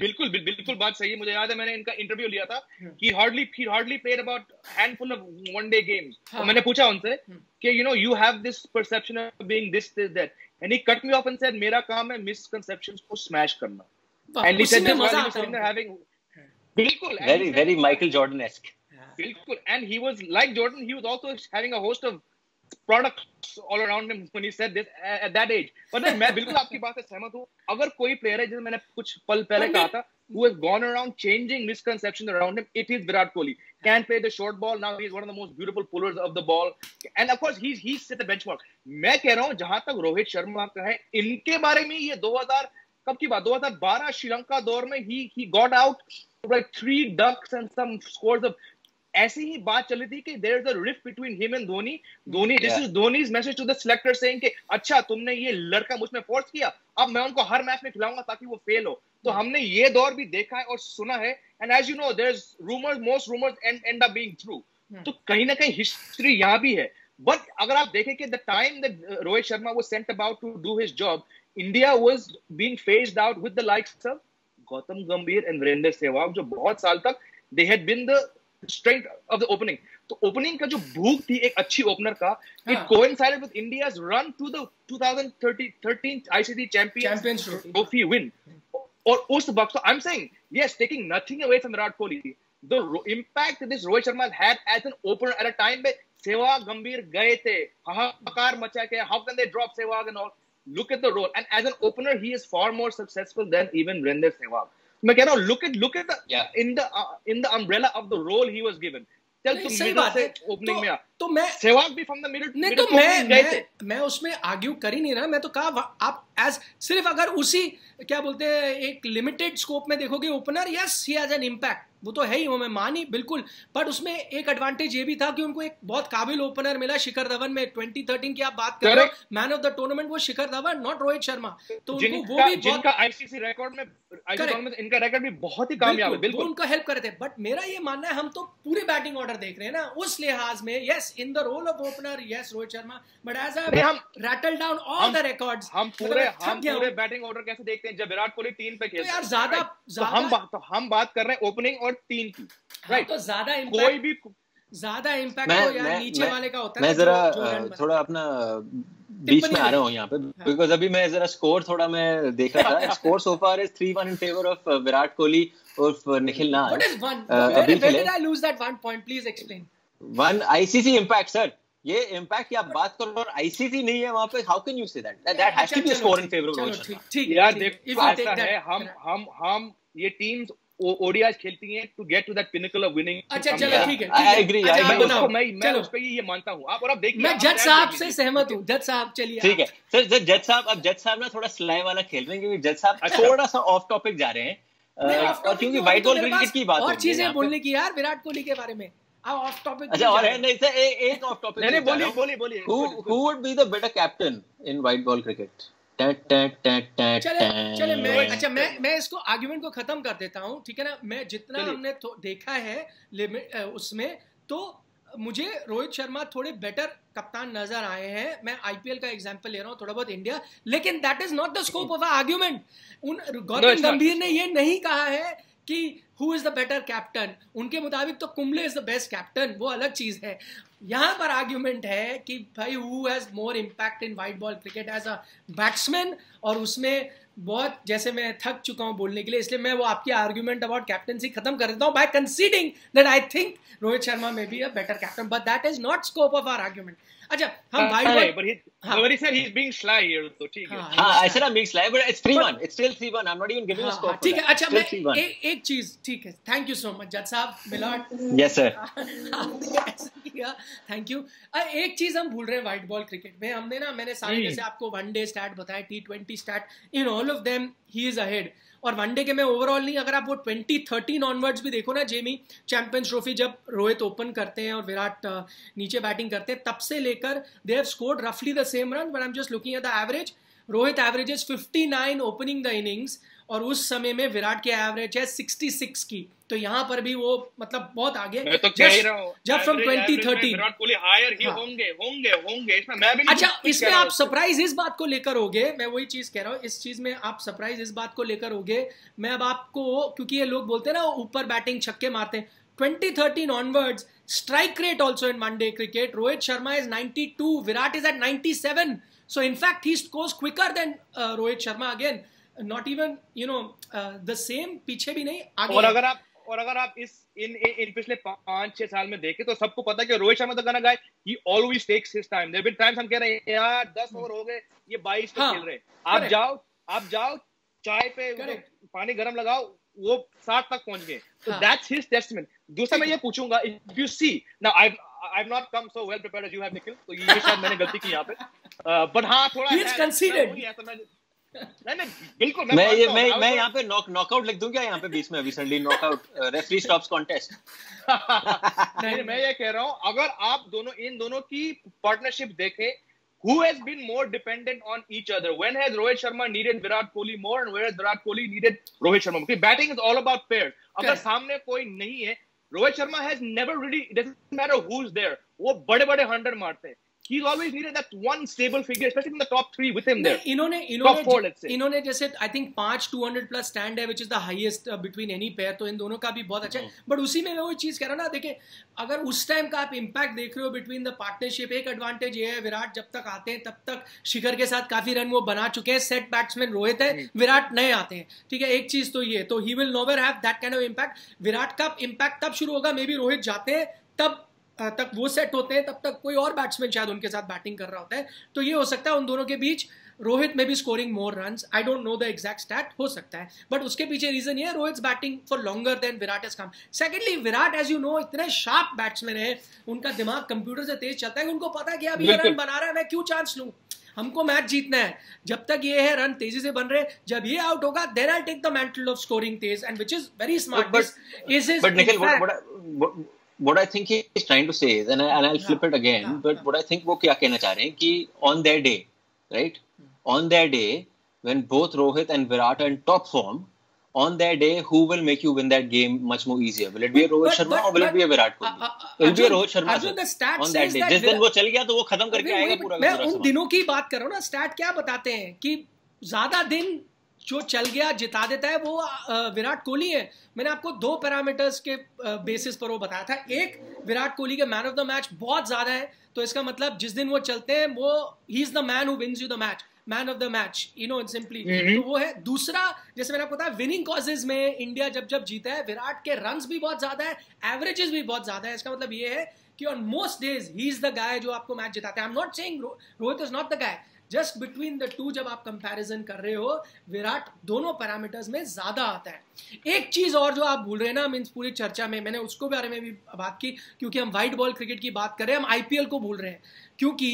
बिल्कुल बिल्कुल बात सही है. मुझे याद है मैंने इनका इंटरव्यू लिया था कि he hardly played about handful of one day games. और मैंने पूछा उनसे कि you know you have this perception of being this that, and he cut me off and said मेरा काम है misconceptions को smash करना. And he said बिल्कुल very Michael Jordan-esque. बिल्कुल. And he was like Jordan, he was also having a host of products all around him when he said this at that age. But then मैं बिल्कुल आपकी बात से सहमत हूँ. अगर कोई player है जिसे मैंने कुछ पल पहले कहा था who has gone around changing misconceptions around him, it is Virat Kohli. Can play the short ball, now he is one of the most beautiful pullers of the ball, and of course he set the benchmark. मैं कह रहा हूँ जहाँ तक रोहित शर्मा का है, इनके बारे में ये 2000 कब की बात, 2012 श्रीलंका दौर में he got out like 3 ducks and some scores of. ऐसी ही बात चली थी कि there is a rift between him and Dhoni. Dhoni, this is Dhoni's message to the selector saying कि अच्छा तुमने ये लड़का मुझ में फोर्स किया, अब मैं उनको हर मैच में खिलाऊंगा ताकि वो फेल हो. तो हमने ये दौर भी देखा है और सुना है. And as you know there's rumours, most rumours end up being true. तो कहीं ना कहीं हिस्ट्री यहाँ भी है. बट अगर आप देखें कि the time that Rohit Sharma was sent about to do his job, India was being phased out with the likes of Gautam Gambhir and Virender Sehwag, जो बहुत साल तक they had been the strength of the opening. तो opening का जो भूख थी एक अच्छी opener का, it coincided with India's run to the 2013 ICC Champions Trophy win. और उस वक्त, so I'm saying yes, taking nothing away from Virat Kohli, the impact that this Rohit Sharma had as an opener at a time where Sehwag, Gambhir gaye the. Hahaakar macha ke. How can they drop Sehwag and all? Look at the role. And as an opener, he is far more successful than even Virendra Sehwag. So, look at the in the umbrella of the role he was given. Tell to middle से opening में आ. तो मैं Sehwag भी from the middle. नहीं तो मैं उसमें argue कर ही नहीं रहा. मैं तो कहा आप as सिर्फ अगर उसी क्या बोलते हैं एक limited scope में देखोगे opener yes he has an impact. वो तो है ही वो मैं मानी बिल्कुल. पर उसमें एक advantage ये भी था कि उनको एक बहुत काबिल opener मिला शिखर धवन में 2013 की आप बात कर रहे हो man of the tournament वो शिखर धवन not रोहित शर्मा. तो उनको वो भी जिनका ICC record में इनका record भी बहुत ही कामयाब है बिल्कुल. उनका help कर रहे थे. But मेरा ये मानना है हम तो पूरे batting order देख रहे हैं ना उस लिहाज में yes in the role of opener yes Rohit Sharma but as I rattle down all the records हम पूरे batting order कैसे देखते हैं जब विराट कोहली 3 पे खेलते हैं यार ज़्यादा हम बात कर रहे हैं opening और 3 की right तो ज़्यादा impact कोई भी ज़्यादा impact हो यार नीचे वाले का होता है मैं ज़रा थोड़ा अपना बीच में आ रहा हूँ यहाँ पे because अभी मैं जरा score थोड़ा मैं देख रहा था score so far is 3-1 in favor of Virat Kohli और निखिल नाज what is 1 where did I lose that 1 point please explain 1 ICC impact sir ये impact की आप बात करो और ICC नहीं है वहाँ पे how can you say that that has to be a score in favor of Rohit Sharma यार देखो ऐसा है हम ये teams ODIs खेलती हैं to get to that pinnacle of winning अच्छा चलो ठीक है I agree मैं उस पे ये मानता हूँ आप और आप देखिए मैं जज साहब से सहमत हूँ जज साहब चलिए ठीक है सर जज साहब अब जज साहब ना थोड़ा स्लाइ वाला खेल रहे हैं क्योंकि जज साहब थोड़ा सा ऑफ टॉपिक जा रहे हैं और क्योंकि व्हाइट बॉल क्रिकेट की बात और चीजें बोलने की यार विराट कोहली के बारे में अब ऑफ टॉपिक अच्छा और है नहीं सर एक ऑफ टॉपिक नहीं बोलिए who would be the better captain in white ball cricket चले मैं अच्छा मैं इसको आर्गुमेंट को खत्म कर देता हूँ ठीक है ना मैं जितना हमने देखा है उसमें तो मुझे रोहित शर्मा थोड़े बेटर कप्तान नजर आए हैं मैं आईपीएल का एग्जांपल ले रहा हूँ थोड़ा बहुत इंडिया लेकिन that is not the scope of argument उन गौतम गंभीर ने ये नहीं कहा है कि who is the better captain उनके मुताबिक तो Kumble is the best captain वो अलग चीज है यहाँ पर आर्ग्यूमेंट है कि भाई who has more impact in white ball cricket as a batsman और उसमें बहुत जैसे मैं थक चुका हूँ बोलने के लिए इसलिए मैं वो आपकी आर्ग्यूमेंट अबाउट कैप्टनसी खत्म कर देता हूँ by conceding that I think Rohit Sharma may be a better captain but that is not scope of our argument अच्छा हम white ball Nobody said he's being sly here तो ठीक है हाँ I said I'm being sly but it's 3-1 it's still 3-1 I'm not even giving a score ठीक है अच्छा मैं एक चीज ठीक है थैंक यू सो मच जज साहब मिलाट यस सर आपने ऐसा किया थैंक यू एक चीज हम भूल रहे हैं व्हाइट बॉल क्रिकेट में हमने ना मैंने सारे जैसे आपको वनडे स्टैट बताया T20 stat in all of them he is ahead और वनडे के में ओवरऑल नहीं अगर आप वो 2013 ऑनवर्ड्स भी देखो ना जेमी चैंपियंस ट्रॉफी जब रोहित ओपन करते हैं और विराट नीचे बैटिंग करते हैं तब से लेकर दे हैव स्कोर्ड रफली the same run but I am just looking at the average Rohit averages 59 opening the innings और उस समय में विराट के एवरेज है 66 की तो यहाँ पर भी वो मतलब बहुत आगे मैं तो कह ही रहा हूँ जब फ्रॉम 2013 विराट कोहली हायर ही होंगे इसमें मैं भी अच्छा इसमें आप सरप्राइज इस बात को लेकर होगे मैं वही चीज कह रहा हूँ इस चीज में आप सरप्राइज इस बात को लेकर होगे मैं अब आपको क्योंकि ये लोग बोलते हैं ना ऊपर बैटिंग छक्के मारते हैं 2013 onwards strike rate also in one day cricket Rohit Sharma is 92 Virat is at 97 so in fact he scores quicker than Rohit Sharma again not even you know the same पीछे भी नहीं आगे और अगर आप इस इन पिछले 5-6 साल में देखें तो सबको पता है कि रोहित शर्मा तो गना गाय he always takes his time there have been times हम कह रहे हैं यार 10 ओवर हो गए ये 22 पे खेल रहे हैं आप जाओ चाय पे पानी गरम लगाओ वो 60 तक पहुंच गए so that's his testament दूसरा मैं ये पूछूंगा if you see now I've not come so well prepared as you have, Nikhil. So ये शायद मैंने गलती की यहाँ पे. But हाँ थोड़ा. He is conceded. नहीं बिल्कुल मैं यहाँ पे knockout लिख दूँ क्या यहाँ पे बीच में recently knockout referee stops contest. नहीं मैं ये कह रहा हूँ अगर आप इन दोनों की partnership देखें who has been more dependent on each other? When has Rohit Sharma needed Virat Kohli more and where has Virat Kohli needed Rohit Sharma? Because batting is all about pairs. अगर सामने कोई नहीं है Rohit Sharma has never really. It doesn't matter who's there. वो बड़े-बड़े hunter मारते हैं. He's always needed that one stable figure, especially in the top 3 with him there. Top 4, let's say. इन्होंने जैसे I think 5 200+ stand है, which is the highest between any pair. तो इन दोनों का भी बहुत अच्छा है. But उसी में मैं वो चीज कह रहा हूँ ना देखें अगर उस टाइम का आप impact देख रहे हो between the partnership एक advantage ये है विराट जब तक आते हैं तब तक शिखर के साथ काफी रन वो बना चुके हैं set batsman रोहित है विराट नए आते हैं ठीक है एक चीज तो ये तो he will never have that kind of impact Virat का impact तब शुरू होगा मे बी रोहित जाते हैं तब तक वो सेट होते हैं तब तक कोई और बैट्समैन शायद उनके साथ बैटिंग कर रहा होता है, तो ये हो सकता है उन दोनों के बीच रोहित में भी scoring more run, I don't know the exact stat, हो सकता है, बट उसके पीछे रीजन ये है Rohit batting for longer than Virat has come. Secondly Virat as you know इतने शार्प बैट्समैन है, उनका दिमाग कंप्यूटर से तेज चलता है, उनको पता है कि अब ये रन बना रहा है मैं क्यों चांस लूँ, हमको मैच जीतना है, जब तक ये है रन तेजी से बन रहे, जब ये आउट होगा then I take the mantle of scoring तेज and which is very smart. What I think he is trying to say is, and I'll flip it again, but what I think वो क्या कहना चाह रहे हैं कि on their day, right? On their day, when both Rohit and Virat are in top form, on their day, who will make you win that game much more easier? Will it be a Rohit Sharma or will it be a Virat Kohli? It will be a Rohit Sharma. Arjun, the stat on that day, जिस दिन वो चल गया तो वो खत्म करके आएगा पूरा. मैं उन दिनों की बात कर रहा हूँ ना, stat क्या बताते हैं कि ज़्यादा दिन जो चल गया जिता देता है वो विराट कोहली है. मैंने आपको दो पैरामीटर्स के बेसिस पर वो बताया था, एक विराट कोहली के मैन ऑफ द मैच बहुत ज़्यादा है, तो इसका मतलब जिस दिन वो चलते हैं वो he is the man who wins you the match, man of the match, you know simply, तो वो है. दूसरा जैसे मैंने आपको बताया विनिंग कॉजेज में इंडिया जब जब जीता है विराट के रन्स भी बहुत ज़्यादा है, एवरेजेस भी बहुत ज़्यादा है, इसका मतलब ये है कि on most days he is the guy जो आपको मैच जिताता है. I am not saying Rohit is not the guy, just between the two जब आप कंपैरिजन कर रहे हो विराट दोनों पैरामीटर्स में ज़्यादा आता है. एक चीज़ और जो आप भूल रहे हैं ना, मीन्स पूरी चर्चा में मैंने उसको बारे में भी बात की, क्योंकि हम वाइट बॉल क्रिकेट की बात कर रहे हैं, हम आईपीएल को भूल रहे हैं, क्योंकि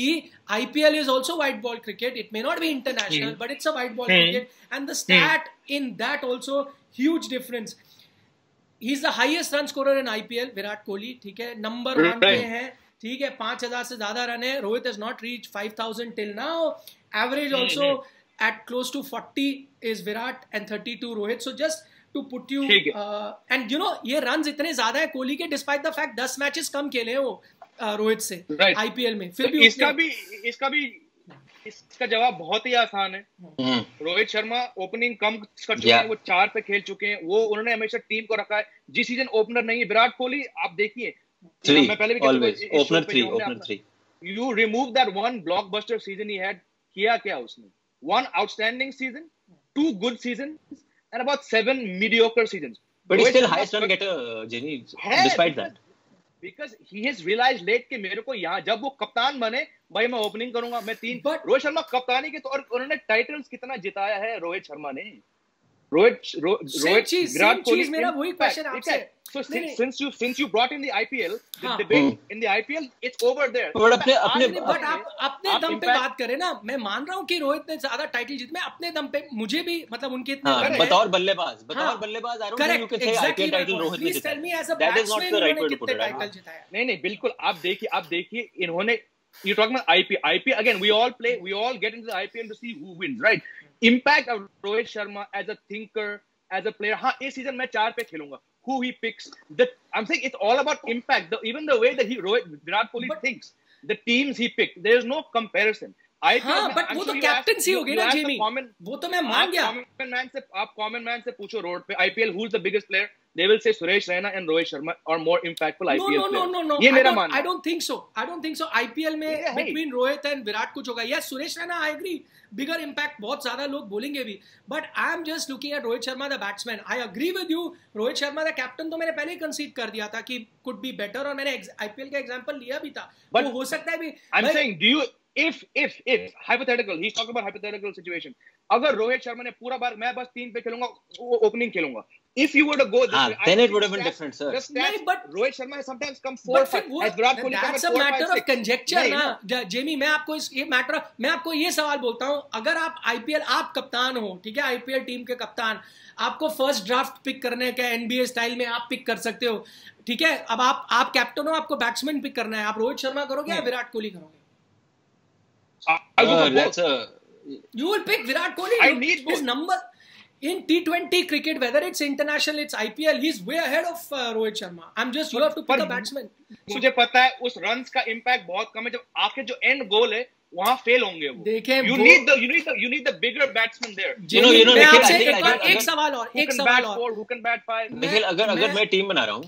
IPL is also white ball cricket, it may not be international but it's a white ball cricket and the stat in that also huge difference. He is the highest run scorer in IPL Virat Kohli, ठीक है, number one पे है, ठीक है, 5,000 से ज्यादा run है. Rohit has not reach 5,000 till now, average also at close to 40 is Virat and 32 Rohit. So just to put you and you know ये रन इतने ज्यादा है कोहली के डिस्पाइट द फैक्ट 10 मैचेस कम खेले हो रोहित से आईपीएल में, फिर भी इसका जवाब बहुत ही आसान है. रोहित शर्मा ओपनिंग कम कर चुके हैं, वो 4 पे खेल चुके हैं, वो उन्होंने हमेशा टीम को रखा है जिस सीजन ओपनर नहीं है. विराट कोहली आप देखिए 3 always opener 3. You remove that one blockbuster season he had. किया क्या उसने? 1 outstanding season, 2 good seasons, and about 7 mediocre seasons. But he's still highest run getter, Jamie. Despite that, because he has realized late कि मेरे को यहाँ जब वो कप्तान बने भाई मैं ओपनिंग करूँगा मैं 3. रोहित शर्मा कप्तानी के तौर पर उन्होंने टाइटल्स कितना जिताया है रोहित शर्मा ने? Virat Kohli. मेरा वही क्वेश्चन आपसे. So since you brought in the IPL, the debate in the IPL it's over there. But अपने दम पे बात करें ना, मैं मान रहा हूँ कि रोहित ने ज़्यादा टाइटल जीते, मैं अपने दम पे मुझे भी मतलब उनके इतने बतौर बल्लेबाज I don't think you can say IPL title Rohit ने जीता. That is not the right way to put it. नहीं बिल्कुल, आप देखिए इन्होंने, you're talking about IPL again, we all get into the IPL to see who wins, right? Impact of Rohit Sharma as a thinker, as a player. हाँ इस season मैं 4 पे खेलूंगा. Who he picks, I'm saying it's all about impact. Even the way that Virat Kohli thinks, the teams he picked, there is no comparison. But वो तो captaincy हो गई ना Jamie. वो तो मैं मान गया. आप common man से पूछो road पे IPL who's the biggest player? They will say Suresh Raina and Rohit Sharma are more impactful IPL players. No. ये मेरा मानना है. I don't think so. IPL में between Rohit and Virat कुछ होगा. Yes, Suresh Raina, I agree. Bigger impact बहुत ज़्यादा लोग बोलेंगे भी. But I am just looking at Rohit Sharma the batsman. I agree with you. Rohit Sharma the captain तो मैंने पहले ही concede कर दिया था कि could be better और मैंने IPL का example लिया भी था. वो हो सकता है भी. I'm saying if hypothetical, he's talking about hypothetical situation. अगर रोहित शर्मा ने पूरा बार मैं बस 3 पे खेलूंगा ओपनिंग खेलूंगा, if you were to go this way, then it would have been different, sir. No, but Rohit Sharma has sometimes come 4 5. As Virat Kohli comes 4 5. That's a matter of conjecture, ना Jamie. मैं आपको ये सवाल बोलता हूँ, अगर आप IPL आप कप्तान हो, ठीक है, IPL टीम के कप्तान, आपको फर्स्ट ड्राफ्ट पिक करने का NBA स्टाइल में आप पिक कर सकते हो, ठीक है. अब आप कैप्टन हो, आपको बैट्समैन पिक करना है, आप रोहित शर्मा करोगे या विराट कोहली करोगे? You will pick Virat Kohli. I need his number in T20 cricket, whether it's international, it's IPL. He's way ahead of Rohit Sharma. I'm just you have to pick a batsman. मुझे पता है उस runs का impact बहुत कम है, जब आखिर जो end goal है वहाँ fail होंगे वो. देखें you need the bigger batsman there. You know. मैं आपसे एक सवाल और. Who can bat 5? निखिल अगर मैं team बना रहा हूँ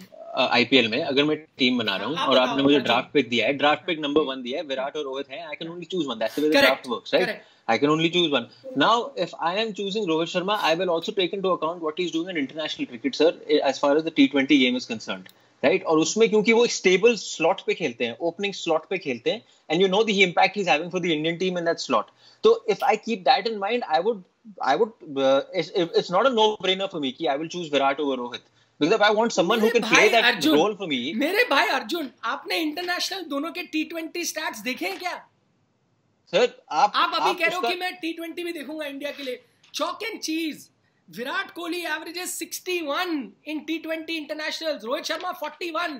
IPL में, अगर मैं टीम बना रहा हूँ और आपने मुझे ड्राफ्ट पिक दिया है, ड्राफ्ट पिक नंबर 1 दिया है, विराट और रोहित हैं, I can only choose one. That's the way the draft works, right? I can only choose one. Now, if I am choosing Rohit Sharma, I will also take into account what he's doing in international cricket, sir, as far as the T20 game is concerned. Right, और उसमें क्योंकि वो stable slot पे खेलते हैं, opening slot पे खेलते हैं, and you know the impact he is having for the Indian team in that slot. तो if I keep that in mind, I would it's not a no brainer for me ki I will choose Virat over Rohit because I want someone who can play that Arjun, role for me. मेरे भाई अर्जुन, आपने international दोनों के T20 stats देखे हैं क्या? Sir आप अभी कह रहे हो कि मैं T20 भी देखूंगा इंडिया के लिए. Chalk and cheese, Virat Kohli averages 61 in T20 internationals, Rohit Sharma 41.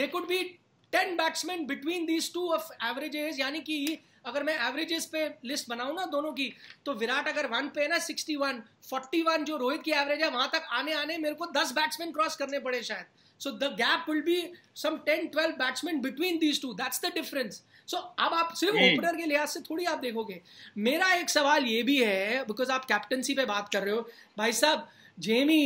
There could be 10 batsmen between these two of averages, यानी कि अगर मैं एवरेजेस पे लिस्ट बनाऊं ना दोनों की, तो विराट अगर 1 पे है ना 61, 41 जो रोहित की एवरेज है, वहां तक आने आने मेरे को 10 बैट्समैन क्रॉस करने पड़े शायद. So the gap will be some 10-12 batsman between these two, that's the difference. So अब आप सिर्फ ओपनर के लिहाज से थोड़ी आप देखोगे. मेरा एक सवाल ये भी है, बिकॉज आप कैप्टनसी पे बात कर रहे हो भाई साहब, जेमी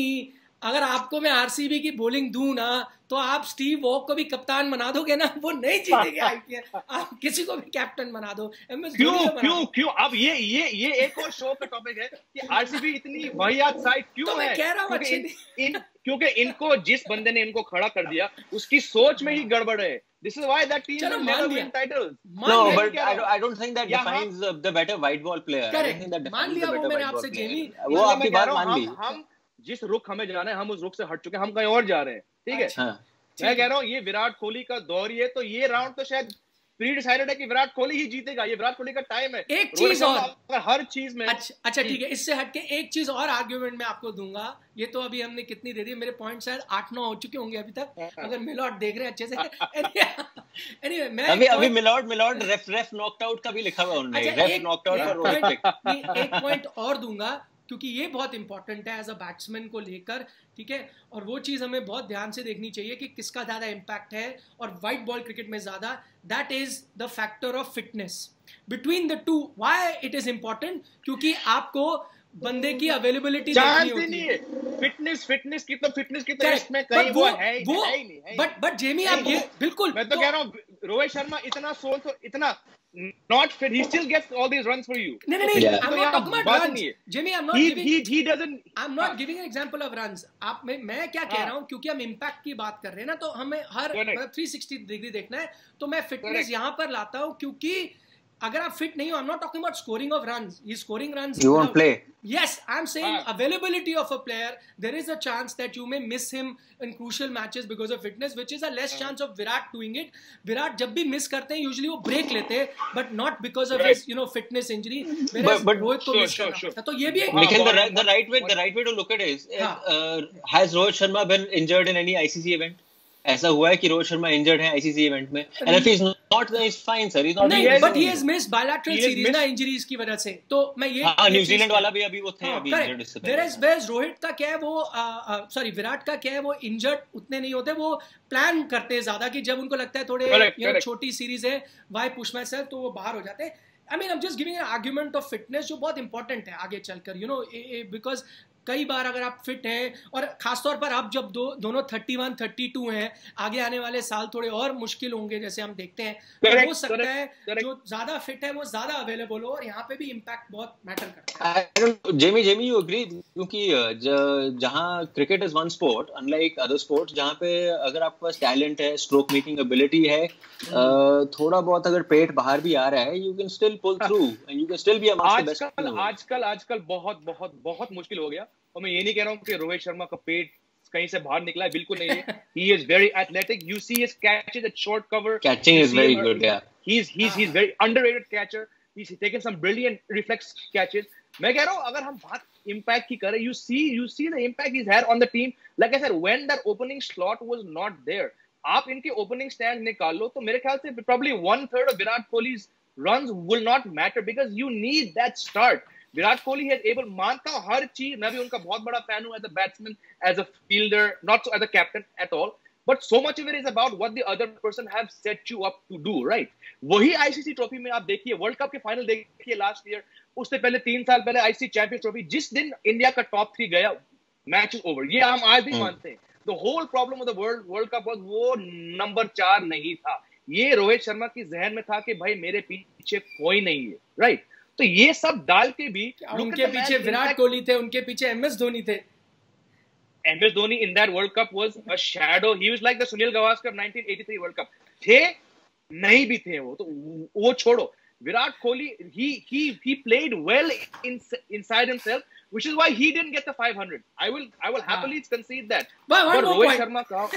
अगर आपको मैं आरसीबी की बॉलिंग दूं ना, तो आप स्टीव वॉक को भी कप्तान बना दोगे ना, वो नहीं जीतेगा आईपीएल. आप किसी को भी कैप्टन बना दो, एमएस धोनी को बना दो. क्यों अब ये एक और शो का टॉपिक है कि आरसीबी इतनी वाहियात साइड क्यों है? तो मैं कह रहा हूं क्योंकि इनको, जिस बंदे ने इनको खड़ा कर दिया उसकी सोच में ही गड़बड़ है. This is why that team will never win titles. No, but I don't think that defines the better white ball player. I think that मान लिया वो, मैंने आपसे जेमी वो आपकी बात मान ली. हम जिस रुख हमें जाना है हम उस रुख से हट चुके हैं, हम कहीं और जा रहे हैं. ठीक है, हाँ, मैं कह रहा हूँ ये विराट कोहली का दौर ही है, तो ये राउंड तो शायद प्री डिसाइडेड है कि विराट कोहली ही जीतेगा. ये विराट कोहली का टाइम है. एक चीज और, हर चीज में अच्छा ठीक है, इससे हटके एक चीज और आर्ग्यूमेंट मैं आपको दूंगा. ये तो अभी हमने कितनी दे दी, मेरे पॉइंट शायद 8-9 हो चुके होंगे अभी तक, अगर मिलॉर्ड देख रहे हैं अच्छे से. एनीवे मैं अभी मिलॉर्ड रेफ नॉकड आउट का भी लिखा हुआ उन्होंने, रेफ नॉकड आउट का एक पॉइंट और दूंगा क्योंकि ये बहुत इंपॉर्टेंट है एज अ बैट्समैन को लेकर. ठीक है, और वो चीज़ हमें बहुत ध्यान से देखनी चाहिए कि किसका ज़्यादा इम्पैक्ट है, और वाइट बॉल क्रिकेट में ज़्यादा. That is the factor of fitness between the two. Why it is important? क्योंकि आपको बंदे की अवेलेबिलिटी नहीं है. फिटनेस की इसमें कहीं वो है ही नहीं. बट जेमी आप ये बिल्कुल, मैं तो कह रहा हूँ रोहित शर्मा इतना सोच और इतना not fit, he still gets all these runs for you. No, I'm not talking about runs. Jimmy, I'm not giving. He doesn't. I'm not giving an example of runs. आप मैं क्या कह रहा हूँ, क्योंकि हम impact की बात कर रहे हैं ना, तो हमें हर मतलब 360 डिग्री देखना है. तो मैं fitness यहाँ पर लाता हूँ क्योंकि अगर आप fit नहीं हो, I'm not talking about scoring of runs. He's scoring runs. You won't play. Yes, I'm saying availability of a player. There is a chance that you may miss him in crucial matches because of fitness, which is a less chance of Virat doing it. Virat, जब भी miss करते हैं, usually वो break लेते हैं, but not because of his, you know, fitness injury. But Rohit को miss करना. तो ये भी एक. Nikhil, the right way to look at it is, has Rohit Sharma been injured in any ICC event? ऐसा हुआ है कि रोहित शर्मा इंजर्ड है आईसीसी इवेंट में? And if he is not then is fine sir, is not. नहीं, but he has missed bilateral series ना injuries की वजह से. तो मैं ये न्यूजीलैंड वाला भी अभी वो थे अभी इंजर्ड. इससे देयर इज बेस. रोहित का क्या है वो, सॉरी विराट का क्या है वो, इंजर्ड उतने नहीं होते, वो प्लान करते हैं ज्यादा कि जब उनको लगता है थोड़े छोटी सीरीज है, व्हाई पुश माय सेल्फ, तो वो बाहर हो जाते हैं. I mean I am just giving an argument of fitness जो बहुत इंपॉर्टेंट है आगे चलकर, यू नो, बिकॉज कई बार अगर आप फिट हैं, और खासतौर पर आप जब दोनों 31-32 हैं, आगे आने वाले साल थोड़े और मुश्किल होंगे जैसे हम देखते हैं, तो हो सकता है जो ज्यादा फिट है वो ज्यादा अवेलेबल हो, और यहाँ पे भी इम्पैक्ट बहुत मैटर करता है. Jamie you agree? क्योंकि जहाँ cricket is one sport unlike other sports, जहाँ पे अगर आपके पास टैलेंट है, स्ट्रोक मेकिंग एबिलिटी है, थोड़ा बहुत अगर पेट बाहर भी आ रहा है, you can still pull through and you can still be amongst the best. आजकल बहुत बहुत बहुत मुश्किल हो गया. और मैं ये नहीं कह रहा हूँ कि रोहित शर्मा का पेट कहीं से बाहर निकला है, बिल्कुल नहीं है. He is very athletic. You see his catches at short cover. Catching is very good. Yeah. He's very underrated catcher. He's taken some brilliant reflex catches. मैं कह रहा हूँ अगर हम बात impact की करें, you see the impact he's had on the team. Like I said, when that opening slot was not there, आप इनके opening stand निकालो तो मेरे ख्याल से probably 1/3 of Virat Kohli's runs will not matter because you need that start. Virat Kohli है able, मानता हूँ हर चीज, मैं भी उनका बहुत बड़ा फैन हूँ as a batsman, as a fielder, not as a captain at all, but so much of it is about what the other person have set you up to do, right? वही ICC trophy में आप देखिए, world cup के final देखिए last year, उससे पहले 3 साल पहले आईसीसी चैंपियंस ट्रॉफी, जिस दिन इंडिया का टॉप 3 गया, मैच इज ओवर. ये हम आज भी मानते हैं. The whole problem of the world cup वो नंबर 4 नहीं था, ये रोहित शर्मा की जहन में था कि भाई मेरे पीछे कोई नहीं है, राइट? तो ये सब डाल के भी, उनके पीछे विराट कोहली थे, उनके पीछे एमएस धोनी थे, MS Dhoni in that World Cup was a shadow. He was like the Sunil Gavaskar of 1983 World Cup. थे नहीं भी थे वो तो वो छोड़ो. Virat Kohli, he played well inside himself, which is why he didn't get the 500. I will happily concede that. But Rohit Sharma said,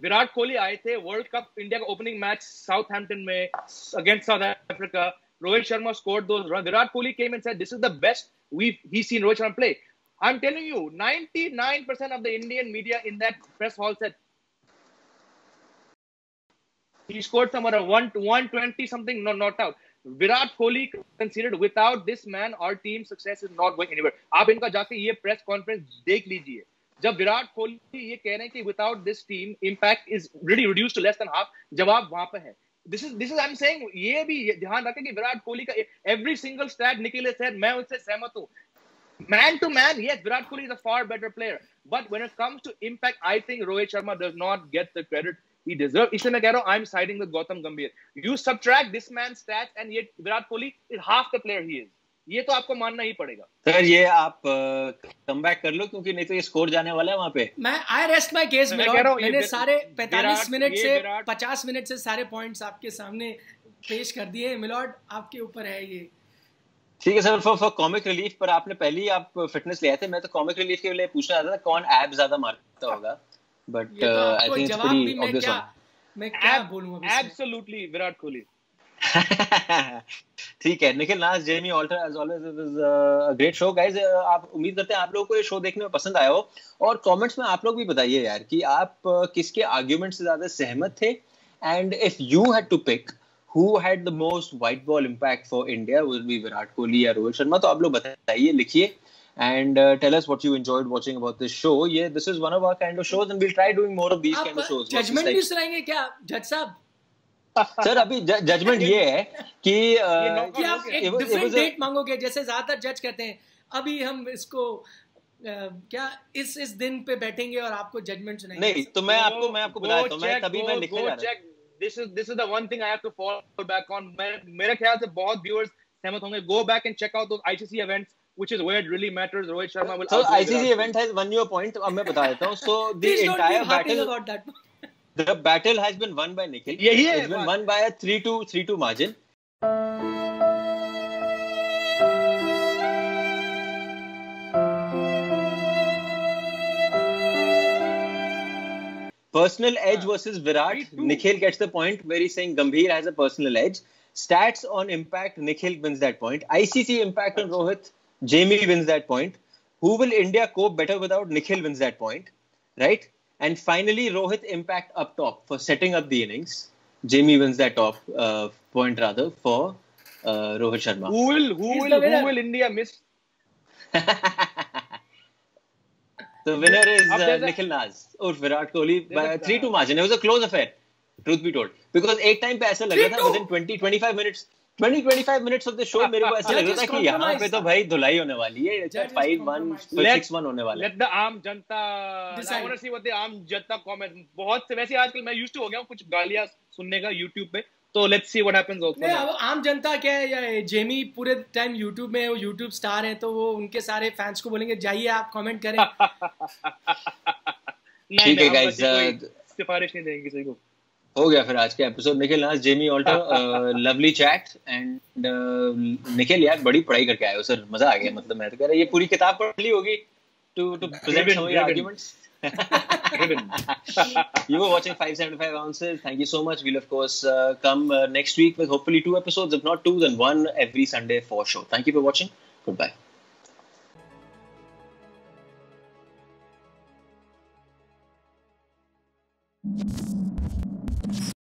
Virat Kohli आए थे World Cup India का opening match Southampton में against South Africa. Rohit Sharma scored those runs. Virat Kohli came and said, "This is the best he's seen Rohit Sharma play." I'm telling you, 99% of the Indian media in that press hall said he scored somewhere a 120 something, not out. Virat Kohli considered without this man, our team success is not going anywhere. आप इनका जाके ये press conference देख लीजिए. जब विराट कोहली ये कह रहे हैं कि without this team, impact is really reduced to less than half. जब आप वहाँ पे हैं. This is I'm saying. ये भी ध्यान रखें कि विराट कोहली का every single stat निकले सर मैं उससे सहमत हूँ. Man to man, yes, Virat Kohli is a far better player. But when it comes to impact, I think Rohit Sharma does not get the credit he deserves. Islamagaro, I'm siding with Gautam Gambhir. You subtract this man's stats and yet Virat Kohli is half the player he is. ये तो आपको मानना ही पड़ेगा. Sir ये आप comeback कर लो क्योंकि नहीं तो ये स्कोर जाने वाला है वहाँ पे. मैं I rest my case में कह रहा हूँ. मैंने सारे 45 मिनट से 50 मिनट से सारे पॉइंट्स आपके सामने पेश कर दिए. मिलोड आपके ऊपर है ये. ठीक है सर. फॉर कॉमिक रिलीफ पर आपने पहले ही आप फिटनेस ले आए थे. मैं तो कॉमिक रिलीफ के लिए पूछना चाहता था कौन ऐप ज्यादा मारता होगा. But I think it's pretty obvious. मैं क्या बोलूंगा. एब्सोल्युटली विराट कोहली. ठीक है. Nikhil Naz, Jamie Alter, as always it was a great show guys. आप उम्मीद करते हैं आप लोगों को ये शो देखने में पसंद आया हो. और कमेंट्स में आप लोग भी बताइए यार कि आप किसके आर्ग्यूमेंट से ज्यादा सहमत थे. And if you had to pick who had the most white ball impact for India, would be Virat Kohli or Rohit Sharma? So, आप लोग बताइए, लिखिए, and tell us what you enjoyed watching about this show. Yeah, this is one of our kind of shows, and we'll try doing more of these kind of shows. Judgment भी सुनाएंगे क्या, Judge साहब? Sir अभी judgment ये है कि आप एक different date मांगोगे, जैसे ज़्यादातर judge कहते हैं. अभी हम इसको क्या इस दिन पे बैठेंगे और आपको judgment सुनाएंगे. नहीं, तो मैं आपको बताता हूँ. मैं तभी मैं लिखने जा रहा हूँ. This is the one thing I have to fall back on. मेरे ख्याल से बहुत viewers सहमत होंगे. Go back and check out those ICC events, which is where it really matters. Rohit Sharma will. So ICC event has won you a point. अब मैं बता देता हूँ. So the entire battle, the battle has been won by Nikhil. Yeah, yeah. It's been won by a 3-2 margin. Personal edge versus Virat. Nikhil gets the point where he's saying Gambhir has a personal edge. Stats on impact, Nikhil wins that point. ICC impact on Rohit, Jamie wins that point. Who will India cope better without, Nikhil wins that point. Right? And finally, Rohit impact up top for setting up the innings. Jamie wins that top point rather for Rohit Sharma. Who will India miss? The winner is Nikhil Naz or Virat Kohli by a 3-2 margin. It was a close affair, truth be told. Because एक time पे ऐसा लग रहा था within 20-25 minutes of the show मेरे को ऐसा लग रहा था कि यहाँ पे तो भाई धुलाई होने वाली है. 5-1, 6-1 होने वाला है. Let the आम जनता decide. I want to see what the आम जनता comment. बहुत से वैसे आजकल मैं used to हो गया हूँ कुछ गालियाँ सुनने का YouTube पे. तो let's see what happens also. नहीं अब आम जनता क्या है या जेमी पूरे टाइम YouTube में वो YouTube स्टार हैं तो वो उनके सारे फैंस को बोलेंगे जाइए आप कमेंट करें. ठीक है गाइस सिफारिश नहीं देंगे किसी को. हो गया फिर आज के episode. Nikhil Naz, Jamie Alter, lovely chat. And Nikhil यार बड़ी पढ़ाई करके आए हो सर. मजा आ गया. मतलब मैं तो कह रहा हूँ ये पूरी किताब पढ़ ली होगी to present some of your arguments. You were watching 575 Ounces. Thank you so much. We'll of course come next week with hopefully 2 episodes. If not 2, then 1 every Sunday for sure. Thank you for watching. Goodbye.